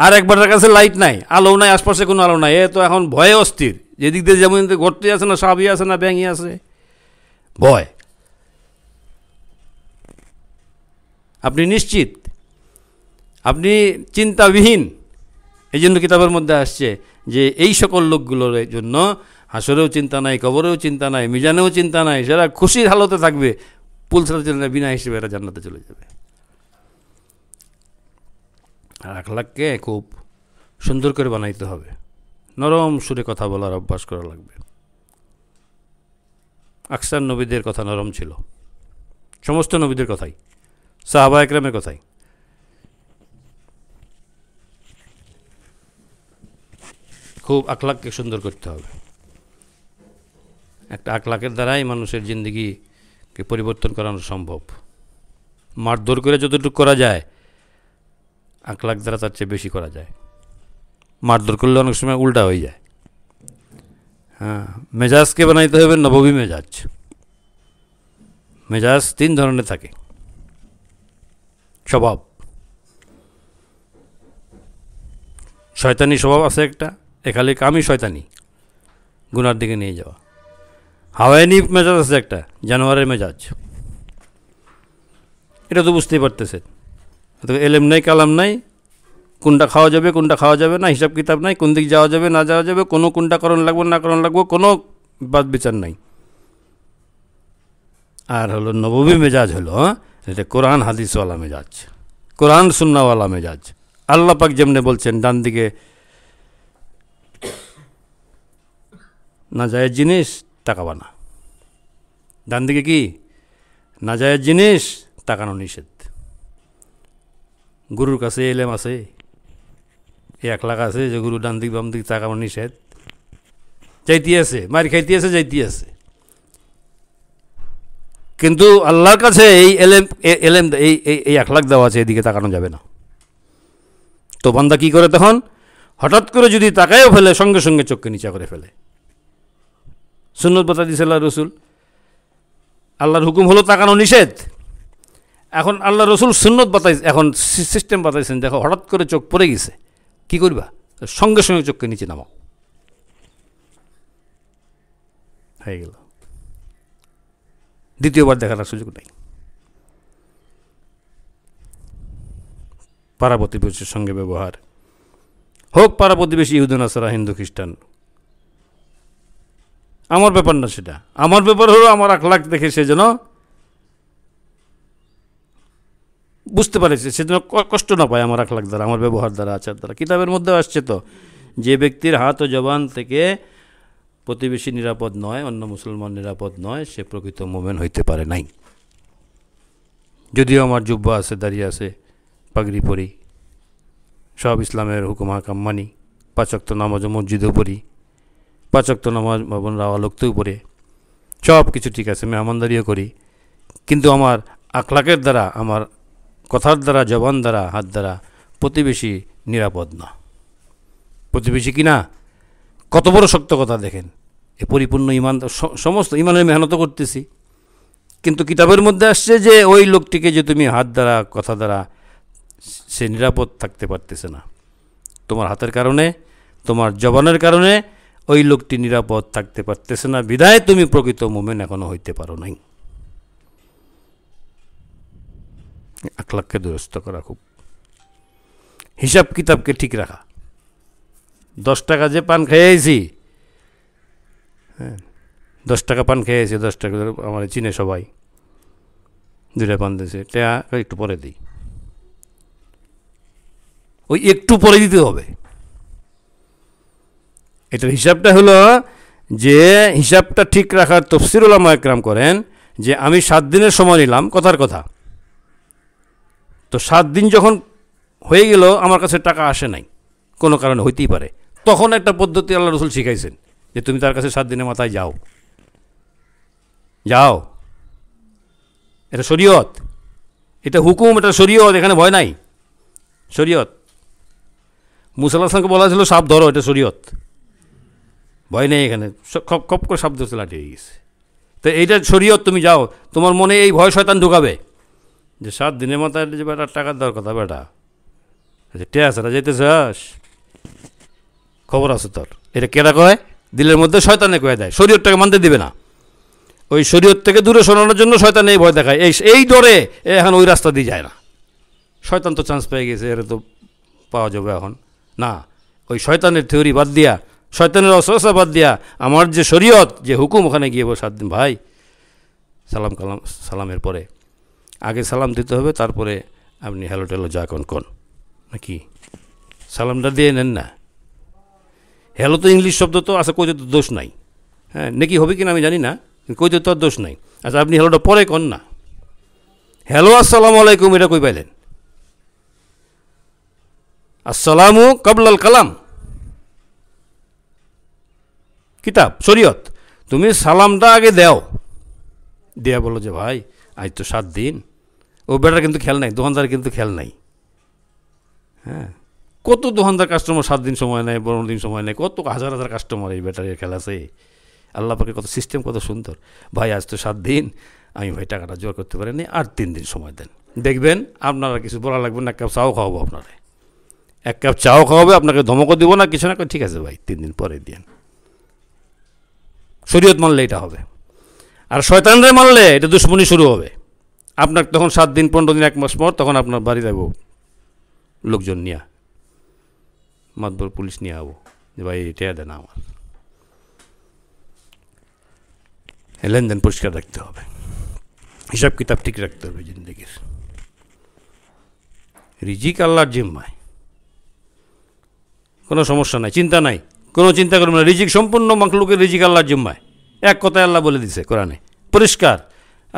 আর একবার কাছে লাইট নাই আলো নাই আশপাশে কোনো আলো নাই এ তো এখন ভয়ে অস্থির যেদিক দিয়ে যেমন গর্তে আছে না সাপই আছে না ব্যাঙই আছে ভয় আপনি নিশ্চিত আপনি চিন্তাবিহীন एजेंट किताबर मध्य आसছে যে এই সকল লোকগুলোর জন্য হাসরেও চিন্তা নাই কবরেও চিন্তা নাই মিজানেও চিন্তা নাই যারা খুশির হালতে থাকবে পুলসরাতে বিনা হিসেবে এরা জান্নাতে চলে যাবে আর আখলাককে খুব সুন্দর করে বানাইতে হবে নরম সুরে কথা বলার অভ্যাস করা লাগবে আকসার নবীদের কথা নরম ছিল সমস্ত নবীদের কথাই সাহাবা একরামের কথাই खूब आखलाक के सुंदर करते हैं एक आखलाकर द्वारा मानुषेर जिंदगी के परिवर्तन करानो सम्भव मारधर करे जतटुक करा जाए आखलाक द्वारा तार चेये बेशी करा जाए मारधर करले अनेक समय उल्टा हो जाए हाँ मेजाज के बनाइते होबे नबवी मेजाज मेजाज तीन धरनेर थाके स्वभाव शयतानी स्वभाव आछे एकटा এখানে কামই শয়তানি গুনার দিকে নিয়ে যাওয়া হাওয়ানি মেজাজ আছে একটা জানোয়ারের মেজাজ এটা তো বুঝতেই পারতেছেন তো এলেম নাই কালাম নাই কোনটা খাওয়া যাবে কোনটা খাওয়া যাবে না হিসাব কিতাব নাই কোন দিক যাওয়া যাবে না যাওয়া যাবে কোন কোনটা করণ লাগবে না করণ লাগবে কোনো বাদ বিচার নাই আর হলো নববী মেজাজ হলো এটা কোরআন হাদিসওয়ালা মেজাজ কোরআন সুন্নাহওয়ালা মেজাজ আল্লাহ পাক যেমনে বলছেন ডান দিকে नाजायज जिनिस ताकाबा ना डान दिके कि नाजायज जिनिस ताकानो निषेध गुरुर काछे एलेम आछे ए आखलाक आछे जे गुरु डान दिक बाम दिक ताकानो निषेध जाइते आछे मार खाइते आछे जाइते आछे किन्तु आल्लाहर काछे एई एलेम एलेम एई एई आखलाक देवा आछे एदिके ताकानो जाबे ना तो बान्दा कि करे तखन हठात् करे जोदि ताकायो फेले संगे संगे चोखके निचा करे फेले सुन्नत बता दी आल्लाह रसूल आल्लाहर हुकुम हलो ताकानो निषेध एखन आल्लाह रसूल सुन्नत बताई एखन सिस्टेम बताइछेन देखो हठात करे चोख पड़े गेछे कि करबा संगे संगे चोखके नीचे नामाओ हये गेल द्वितीयबार देखार सुयोग नाई पारा प्रतिवेशीर संगे व्यवहार होक पारा प्रतिवेशी इहुदी नासारा हिंदू ख्रिस्टान আমার ব্যাপার না সেটা আমার ব্যাপার হলো আমার আখলাক দেখে সে যেন বুঝতে পারে সে যেন কষ্ট না পায় আমার আখলাক দ্বারা আমার ব্যবহার দ্বারা আচার দ্বারা কিতাবের মধ্যে আসছে তো যে ব্যক্তির হাত ও জবান থেকে প্রতিবেশী নিরাপদ নয় অন্য মুসলমান নিরাপদ নয় সে প্রকৃত মুমিন হইতে পারে নাই যদিও আমার জুব্বা আছে দাড়ি আছে পাগড়ি পরি সব ইসলামের হুকুম হাকাম মানি পাঁচ ওয়াক্ত নামাজ মসজিদে পড়ি पाँच वक्त नमाज भवन आलोकते पड़े सब किस ठीक है मेहमानदारियों करी किन्तु आमार आखलाकेर द्वारा आमार कथार द्वारा जबान द्वारा हाथ द्वारा प्रतिवेशी निरापद ना प्रतिवेशी कि ना कत बड़ शक्त कथा देखें ए परिपूर्ण ईमान समस्त ईमानेर मेहनत करतेछि किन्तु किताबेर मध्य आसछे जे ओई लोकटिके जे तुमी हाथ द्वारा कथा द्वारा से निरापद थाकते पारतेछे ना तोमार हाथेर कारणे तोमार जबानेर कारणे ওই লোকটি নিরাপদ থাকতে পারতেছে না বিদায় তুমি প্রকৃত মুমিন এখনো হইতে পারো নাই আখলাককে দুরুস্ত করা খুব হিসাব কিতাবকে ঠিক রাখা দশ টাকা যে পান খেয়ে আইছি হ্যাঁ দশ টাকা পান খেয়ে আইছি দশ টাকা আমার চিনে সবাই দুইটা পান দিয়েছে টেয়া একটু পরে দিই ওই একটু পরে দিতে হবে এটার হিসাবটা হলো যে হিসাবটা ঠিক রাখার তাফসীর উলামা একরাম করেন যে আমি সাত দিনের সময় নিলাম কথার কথা তো সাত দিন যখন হয়ে গেল আমার কাছে টাকা আসে নাই কোনো কারণে হইতেই পারে তখন একটা পদ্ধতি আল্লাহ রাসূল শিখাইছেন যে তুমি তার কাছে সাত দিনের মাথায় যাও যাও এটা শরীয়ত এটা হুকুম এটা শরীয়ত এখানে ভয় নাই শরীয়ত মুসা আলাইহিস সালামকে বলা ছিল সাপ ধরো, এটা শরীয়ত, ভয় নেই এখানে, খপ খপ করে সাপ ধরতে লাঠি হয়ে গেছে। তো এইটা শরীয়ত, তুমি যাও, তোমার মনে এই ভয় শয়তান ঢুকাবে যে সাত দিনের মাথায় যে বেটা টাকার দেওয়ার কথা, বেটা আচ্ছা ঠিক আছে না যেতে চাস, খবর আছে তোর। এটা কেরা কয়? দিলের মধ্যে শয়তানে কয়ে দেয়, শরীয়তটাকে মানতে দিবে না। ওই শরীয়ত থেকে দূরে সরানোর জন্য শয়তান এই ভয় দেখায়, এই এই ডরে এখন ওই রাস্তা দিয়ে যায় না। শয়তান তো চান্স পেয়ে গেছে, এর তো পাওয়া যাবে এখন না। ওই শয়তানের থিওরি বাদ দিয়া, শয়তানের অসহসা বাদ দিয়া আমার যে শরীয়ত, যে হুকুম, ওখানে গিয়ে বল সাত দিন ভাই, সালাম কালাম সালামের পরে আগে সালাম দিতে হবে, তারপরে আপনি হ্যালো টেলো যা কোন কোন নাকি সালামটা দিয়ে নেন না। হ্যালো তো ইংলিশ শব্দ, তো আচ্ছা কই তো দোষ নাই, হ্যাঁ নাকি হবে কি না আমি জানি না, কই তো তোর দোষ নাই। আচ্ছা আপনি হ্যালোটা পরে কন না, হ্যালো আসসালামু আলাইকুম এটা কই পাইলেন? আসসালামু কাবলাল কালাম, কিতাব শরীয়ত, তুমি সালামটা আগে দেও, দেয়া বলো যে ভাই আজ তো সাত দিন। ও বেটার কিন্তু খেয়াল নাই, দোকানদার কিন্তু খেয়াল নাই, হ্যাঁ কত দোকানদার কাস্টমার সাত দিন সময় নেয়, পনেরো দিন সময় নেয়, কত হাজার হাজার কাস্টমার এই ব্যাটারির খেলা আছে। আল্লাহ পাকের কত সিস্টেম, কত সুন্দর। ভাই আজ তো সাত দিন আমি ভাই টাকাটা জোগাড় করতে পারিনি, আর তিন দিন সময় দেন, দেখবেন আপনারা কিছু বলা লাগবে না, এক কাপ চাও খাওয়াবো আপনারা, এক কাপ চাও খাওয়াবে, আপনাকে ধমকও দিব না কিছু না, ঠিক আছে ভাই তিন দিন পরে দিন। শরীয়ত মানলে এটা হবে, আর শয়তানরে মানলে এটা দুশ্মনী শুরু হবে। আপনার তখন সাত দিন পনেরো দিন এক মাস পর তখন আপনার বাড়ি যাব লোকজন নিয়ে, মাতবর পুলিশ নিয়ে আবো যে ভাই এটা দেন আমার, লেনদেন পরিষ্কার রাখতে হবে, হিসাব কিতাব ঠিক রাখতে হবে জিন্দগির। রিজিক আল্লাহর জিম্মায়, কোনো সমস্যা নাই, চিন্তা নাই, কোনো চিন্তা করবেন না, রিজিক সম্পূর্ণ মাখলুকের রিজিক আল্লাহর জিম্মায়। এক কথায় আল্লাহ বলে দিছে কোরআনে পরিষ্কার,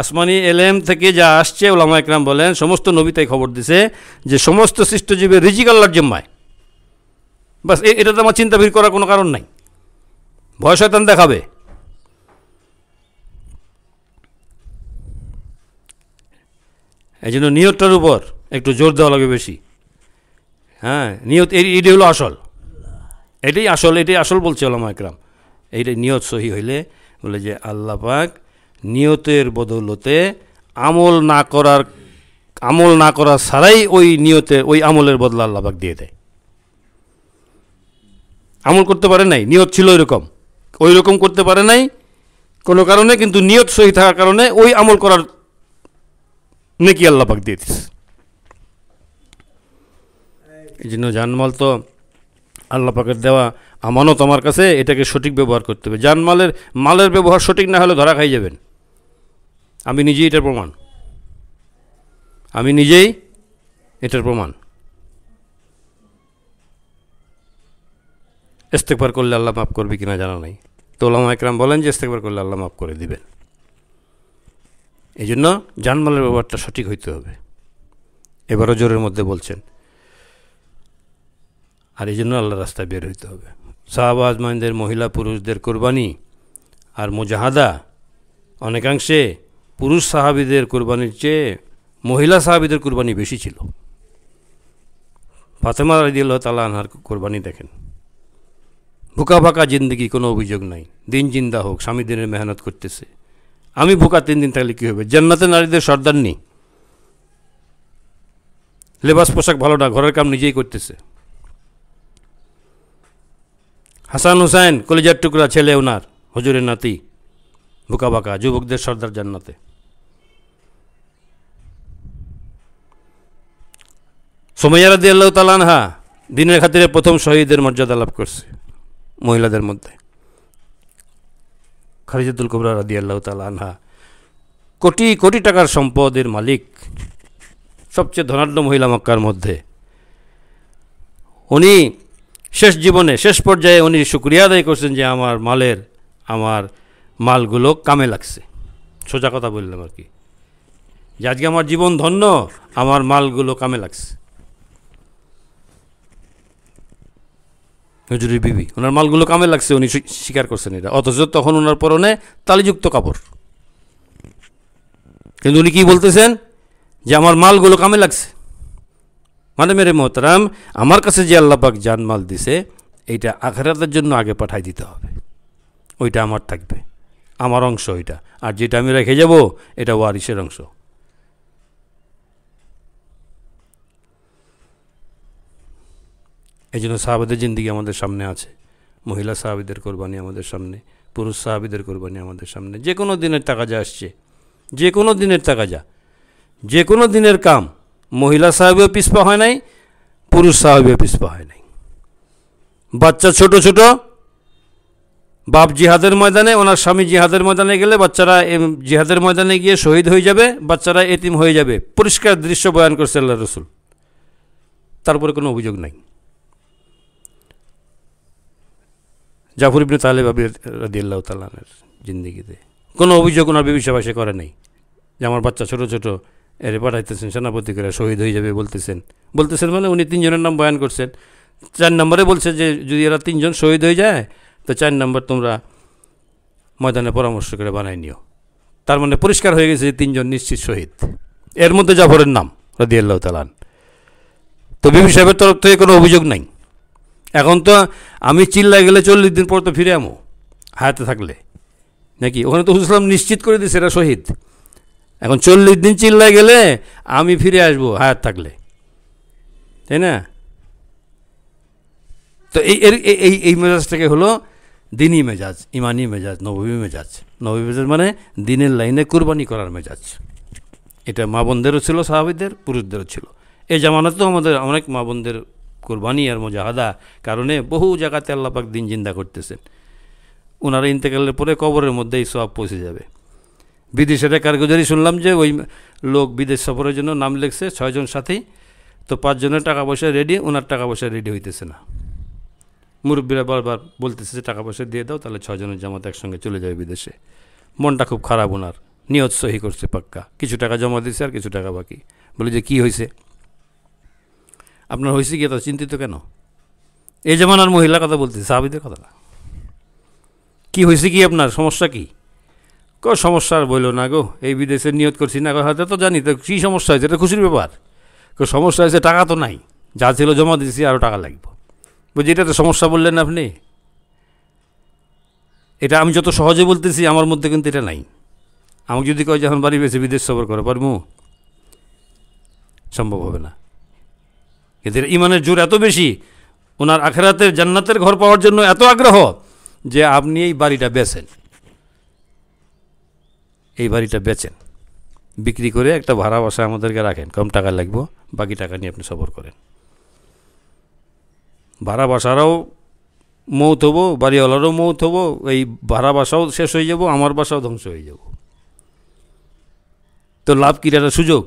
আসমানি এলেম থেকে যা আসছে ওলামা একরাম বলেন, সমস্ত নবীতাই খবর দিছে যে সমস্ত সৃষ্টজীবের রিজিক আল্লাহর জিম্মায়। বাস এটাতে আমার চিন্তা ভিড় করার কোনো কারণ নাই, ভয় শয়তান দেখাবে। এই জন্য নিয়তটার উপর একটু জোর দেওয়া লাগে বেশি, হ্যাঁ নিয়ত এটাই হলো আসল, এটাই আসল, এটাই আসল বলছে ওলামা একরাম। এইটাই নিয়ত সহি হইলে বলে যে আল্লাহ পাক নিয়তের বদৌলতে আমল না করার, আমল না করা ছাড়াই ওই নিয়তের, ওই আমলের বদলা আল্লাহ পাক দিয়ে দেয়। আমল করতে পারে নাই, নিয়ত ছিল এরকম, ওই রকম করতে পারে নাই কোনো কারণে, কিন্তু নিয়ত সহি থাকার কারণে ওই আমল করার নেকি আল্লাহ পাক দিয়ে দিস। এই জন্য জানমাল তো আল্লাহ পাকের দেওয়া আমানত আমার কাছে, এটাকে সঠিক ব্যবহার করতে হবে। জানমালের মালের ব্যবহার সঠিক না হলে ধরা খাই যাবেন, আমি নিজেই এটার প্রমাণ, আমি নিজেই এটার প্রমাণ। ইস্তেগফার করলে আল্লাহ মাফ করবে কিনা জানা নাই, তো ওলামা একরাম বলেন যে ইস্তেগফার করলে আল্লাহ মাফ করে দিবেন। এই জন্য জানমালের ব্যবহারটা সঠিক হইতে হবে। এবারও জোরের মধ্যে বলছেন, আর এই জন্য আল্লাহর রাস্তায় বের হইতে হবে। সাহাবা আজমাইনদের, মহিলা পুরুষদের কোরবানি আর মুজাহাদা অনেকাংশে পুরুষ সাহাবিদের কোরবানির চেয়ে মহিলা সাহাবিদের কোরবানি বেশি ছিল। ফাতেমা রাদিয়াল্লাহু তাআলা আনহার কোরবানি দেখেন, ভুকা ভাকা জিন্দগি, কোনো অভিযোগ নাই, দিন জিন্দা হোক, স্বামী দিনের মেহনত করতেছে, আমি ভুকা তিন দিন থাকলে কী হবে? জান্নাতে নারীদের সর্দারনি, লেবাস পোশাক ভালো না, ঘরের কাম নিজেই করতেছে। হাসান হুসাইন কলিজার টুকরা ছেলে ওনার, হুজুরের নাতি, বুকা বাঁকা, যুবকদের সর্দার জান্নাতে। সুমাইয়া রাদিয়াল্লাহু তাআলা আনহা দিনের খাতিরে প্রথম শহীদের মর্যাদা লাভ করছে মহিলাদের মধ্যে। খাদিজাতুল কুবরা রাদিয়াল্লাহু তাআলা আনহা কোটি কোটি টাকার সম্পদের মালিক, সবচেয়ে ধনাঢ্য মহিলা মক্কার মধ্যে। উনি শেষ জীবনে, শেষ পর্যায়ে উনি শুকরিয়া আদায় করছেন যে আমার মালের, আমার মালগুলো কামে লাগছে। সোজা কথা বললাম আর কি, যে আজকে আমার জীবন ধন্য, আমার মালগুলো কামে লাগছে। হুজুরের বিবি, ওনার মালগুলো কামে লাগছে, উনি স্বীকার করছেন এটা, অথচ তখন ওনার পরনে তালিযুক্ত কাপড়। কিন্তু উনি কী বলতেছেন? যে আমার মালগুলো কামে লাগছে, माने मेरे मोहतराम आमार काछे जे आल्लाह पाक जानमाल दिसे एटा आखिरातेर जन्य आगे पाठाय दिते होबे ओइटा आमार थाकबे आमार अंश ओइटा आर जेटा आमि रेखे जाबो एटा वारिसेर अंश। एइजন্য সাহাবীদের जिंदगी आमादेर सामने आछे, महिला সাহাবীদের কোরবানি आमादेर सामने, पुरुष সাহাবীদের কোরবানি आमादेर सामने। जे कोनो दिनेर ताकाजा आसछे, जे कोनो दिनेर ताकाजा, जे कोनो दिनेर काम महिला साहेबे पिछपा है नहीं, पुरुष साहेबे पिछपा है नहीं। बच्चा छोटो छोटो बाप जिहादेर मैदाने ओनार स्वामी जिहादेर मैदाने गेले बच्चारा जिहादेर मैदाने गिये शहीद हो जाबे, बच्चारा एतिम हो जाबे। परिष्कार दृश्य बयान करछे आल्लाहर रसूल, तारपरे कोनो अभियोग नहीं। जाफर इब्ने तालेब रादियाल्लाहु ताआला आनहुर जिंदगीते कोनो अभियोग ओनार बिबि साहेबा करे नहीं जे आमार बच्चा छोटो छोटो एरे पाठाइतेছেন सेनापति करे शहीद हो जाए बोलतेছেন बोलतेছেন माने उन्नी तीन जनेर नाम बयान करছেন। चार नम्बरे बोलছে जे যদি এরা तीन जन शहीद हो जाए तो चार नम्बर তোমরা मैदाने परामर्श करे বানাই নিও। তার মানে পরিষ্কার হয়ে গেছে যে तीन जन निश्चित शहीद, এর মধ্যে জাফরের নাম রাদিয়াল্লাহু তাআলা। তো বিবি সাহেবের तरफ থেকে কোনো অভিযোগ নাই। এখন তো আমি চিল্লা গেলে চল্লিশ दिन पर तो ফিরে আমো হায়াতে থাকলে নাকি, ওখানে তো হুজুর সাল্লাল্লাহু আলাইহি নিশ্চিত করে দিয়েছে এরা শহীদ। এখন চল্লিশ दिन চিল্লা গেলে আমি ফিরে আসব হায়াত থাকলে, তাই না? তো এই এই এই মেজাজটাকে হলো দিনী মেজাজ, ইমানি মেজাজ, নববী মেজাজ। নববী মেজাজ মানে দিনের লাইনে কুরবানি করার মেজাজ। এটা মা বোনদেরও ছিল, সাহাবীদের পুরুষদেরও ছিল। এই জামানাতে আমাদের অনেক মা বোনদের কুরবানি আর মুজাহাদা কারণে বহু জায়গাতে আল্লাহ পাক দিন জিন্দা করতেছেন। ওনারা ইন্তেকালের পরে কবরের মধ্যেই সওয়াব পৌঁছে যাবে। বিদেশে কারগুজারি শুনলাম যে ওই লোক বিদেশ সফরের জন্য নাম লিখছে ছয়জন সাথী, তো পাঁচজনের টাকা পয়সা রেডি, ওনার টাকা পয়সা রেডি হইতেছে না। মুরব্বীরা বারবার বলতেছে যে টাকা পয়সা দিয়ে দাও, তাহলে ছয়জনের জামাত একসঙ্গে চলে যাবে বিদেশে। মনটা খুব খারাপ ওনার, নিয়ত সহি করছে পাক্কা, কিছু টাকা জমা দিয়েছে আর কিছু টাকা বাকি। বলে যে কি হয়েছে আপনার, হয়েছে কি তা চিন্তিত কেন? এই জামানার মহিলা কথা বলতেছে, সাহাবীদের কথা না। কী হয়েছে কি আপনার, সমস্যা কী? ক সমস্যার বইল না গো, এই বিদেশে নিয়ত করছি না, হয়তো তো জানি তো কী সমস্যা হয়েছে, এটা খুশির ব্যাপার। ক সমস্যা হয়েছে টাকা তো নাই, যা ছিল জমা দিয়েছি আরও টাকা লাগবে। বুঝি এটা তো সমস্যা বললেন আপনি, এটা আমি যত সহজে বলতেছি আমার মধ্যে কিন্তু এটা নাই। আমাকে যদি কয় যখন বাড়ি পেয়েছে বিদেশ সফর করে পারবো, সম্ভব হবে না। এদের ইমানের জোর এত বেশি, ওনার আখেরাতের জান্নাতের ঘর পাওয়ার জন্য এত আগ্রহ যে আপনি এই বাড়িটা বেচেন, এই বাড়িটা বেচেন, বিক্রি করে একটা ভাড়া বাসা আমাদেরকে রাখেন, কম টাকা লাগবে, বাকি টাকা নিয়ে আপনি সফর করেন। ভাড়া বাসারও মৌত হবো, বাড়িওয়ালারও মৌত হবো, এই ভাড়া বাসাও শেষ হয়ে যাব, আমার বাসাও ধ্বংস হয়ে যাব। তো লাভ কী? একটা সুযোগ,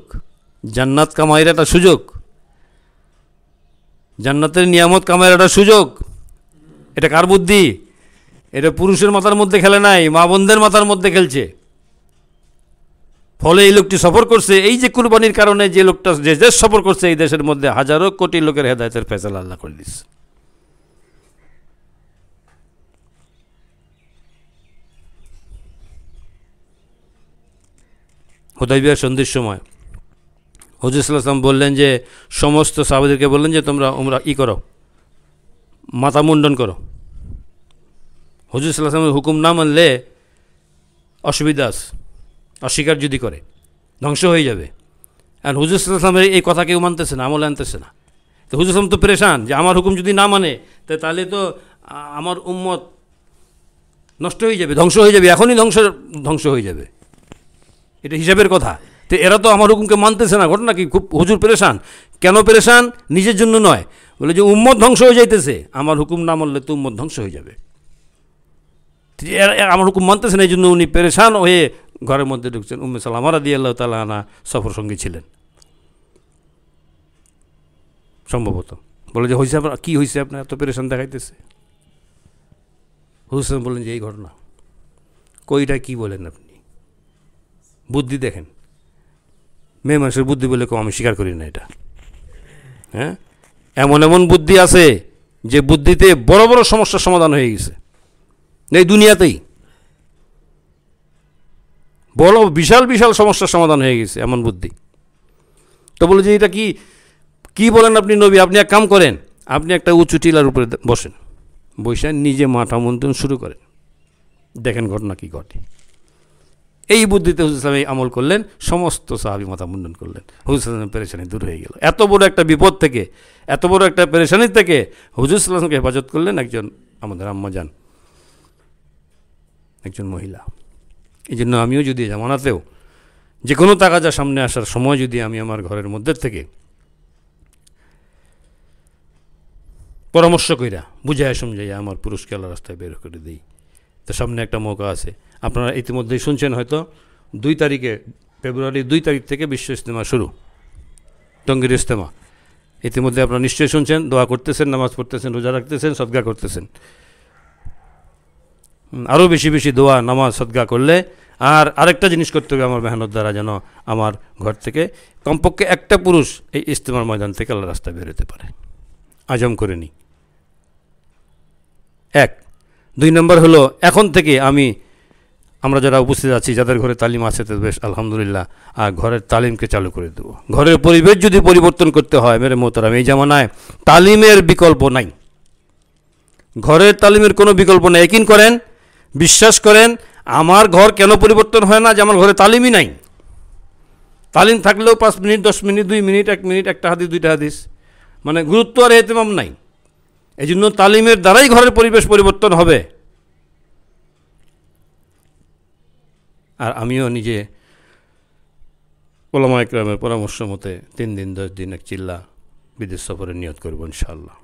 জান্নাত কামাইয়ের একটা সুযোগ, জান্নাতের নিয়ামত কামাইয়ের একটা সুযোগ। এটা কার বুদ্ধি? এটা পুরুষের মাথার মধ্যে খেলে নাই, মা বোনদের মাথার মধ্যে খেলছে। ফলে এই লোকটি সফর করছে, এই যে কুরবানির কারণে যে লোকটা যে দেশ সফর করছে, এই দেশের মধ্যে হাজারো কোটি লোকের হেদায়েতের ফয়সালা আল্লাহ করে দিচ্ছে। হুদায়বিয়া সন্ধির সময় হুজুর সাল্লাল্লাহু আলাইহি ওয়াসাল্লাম বললেন যে সমস্ত সাহাবীদেরকে বললেন যে তোমরা উমরা ই করো, মাথা মুন্ডন করো। হুজুর সাল্লাল্লাহু আলাইহি ওয়াসাল্লামের হুকুম না মানলে অসুবিধা আছে, অস্বীকার যদি করে ধ্বংস হয়ে যাবে। আর হুজুর সাল্লাল্লাহু আলাইহি ওয়াসাল্লামের এই কথা কেউ মানতেছে না, আমল আনতেছে না। তো হুজুর সাল্লাম তো পেরেশান যে আমার হুকুম যদি না মানে তাহলে তো আমার উম্মত নষ্ট হয়ে যাবে, ধ্বংস হয়ে যাবে, এখনই ধ্বংস ধ্বংস হয়ে যাবে, এটা হিসাবের কথা। তো এরা তো আমার হুকুমকে মানতেছে না, ঘটনা কি? খুব হুজুর পেরেশান। কেন পেরেশান? নিজের জন্য নয়, বলে যে উম্মত ধ্বংস হয়ে যাইতেছে, আমার হুকুম না মানলে তো উম্মত ধ্বংস হয়ে যাবে, আমার হুকুম মানতেছে না, এই জন্য উনি পেরেশান হয়ে ঘরের মধ্যে ঢুকছেন। উম্মে সালামা রাদিয়াল্লাহু তাআলা আনহা সফর সঙ্গী ছিলেন সম্ভবত। বলে যে হয়েছে আপনার, কী হয়েছে আপনার এত পেরেশান দেখাইতেছে? হুসেন বলেন যে এই ঘটনা। কইটা কি বলেন আপনি, বুদ্ধি দেখেন, মেয়ে মানুষের বুদ্ধি বলে কম, আমি স্বীকার করি না এটা। হ্যাঁ, এমন এমন বুদ্ধি আছে যে বুদ্ধিতে বড় বড় সমস্যার সমাধান হয়ে গেছে এই দুনিয়াতেই, বড় বিশাল বিশাল সমস্যার সমাধান হয়ে গেছে এমন বুদ্ধি। তো বলে যে এটা কি কি বলেন আপনি নবী, আপনি এক কাম করেন, আপনি একটা উঁচু টিলার উপরে বসেন, বসে নিজে মাথা মন্থন শুরু করেন, দেখেন ঘটনা কি ঘটে। এই বুদ্ধিতে হুজুর সাহেব আমল করলেন, সমস্ত সাহাবী মাথা মুন্ডন করলেন, হুজুর সাহেবের পেরেশানি দূর হয়ে গেল। এত বড় একটা বিপদ থেকে, এত বড় একটা পেরেশানি থেকে হুজুর সাহেবকে হেফাজত করলেন একজন আমাদের আম্মা যান, একজন মহিলা। এই জন্য আমিও যদি জামানাতেও যে কোনো তাকাজা সামনে আসার সময় যদি আমি আমার ঘরের মধ্যে থেকে পরামর্শ কইরা বুঝাইয়া সমঝাইয়া আমার পুরুষকে আল্লাহর রাস্তায় বের করে দিই। তো সামনে একটা মৌকা আছে, আপনারা ইতিমধ্যেই শুনছেন হয়তো, দুই তারিখে ফেব্রুয়ারি দুই তারিখ থেকে বিশ্ব ইজতেমা শুরু, টঙ্গীর ইজতেমা। ইতিমধ্যে আপনারা নিশ্চয়ই শুনছেন, দোয়া করতেছেন, নামাজ পড়তেছেন, রোজা রাখতেছেন, সদকা করতেছেন। আরও বেশি বেশি দোয়া, নামাজ, সদকা করলে আর আরেকটা জিনিস করতে হবে আমার মেহনত দ্বারা, যেন আমার ঘর থেকে কমপক্ষে একটা পুরুষ এই ইজতেমার ময়দান থেকে আল্লাহর রাস্তায় বেরোতে পারে, আজম করে নিই। এক দুই নম্বর হলো, এখন থেকে আমি আমরা যারা উপস্থিত আছি, যাদের ঘরে তালিম আছে তো বেশ আলহামদুলিল্লাহ, আর ঘরের তালিমকে চালু করে দেবো। ঘরের পরিবেশ যদি পরিবর্তন করতে হয় মেরে মোহতারাম, এই জামানায় তালিমের বিকল্প নাই, ঘরের তালিমের কোনো বিকল্প নাই। ইয়াকিন করেন, বিশ্বাস করেন, আমার ঘর কেন পরিবর্তন হয় না যে আমার ঘরে তালিমই নাই। তালিম থাকলেও পাঁচ মিনিট, দশ মিনিট, দুই মিনিট, এক মিনিট, একটা হাদিস, দুইটা হাদিস, মানে গুরুত্ব আর এহতেমাম নাই। এই জন্য তালিমের দ্বারাই ঘরের পরিবেশ পরিবর্তন হবে। আর আমিও নিজে ওলামা একরামের পরামর্শ মতে তিন দিন দশ দিন এক চিল্লা বিদেশ সফরে নিয়ত করব ইনশাআল্লাহ।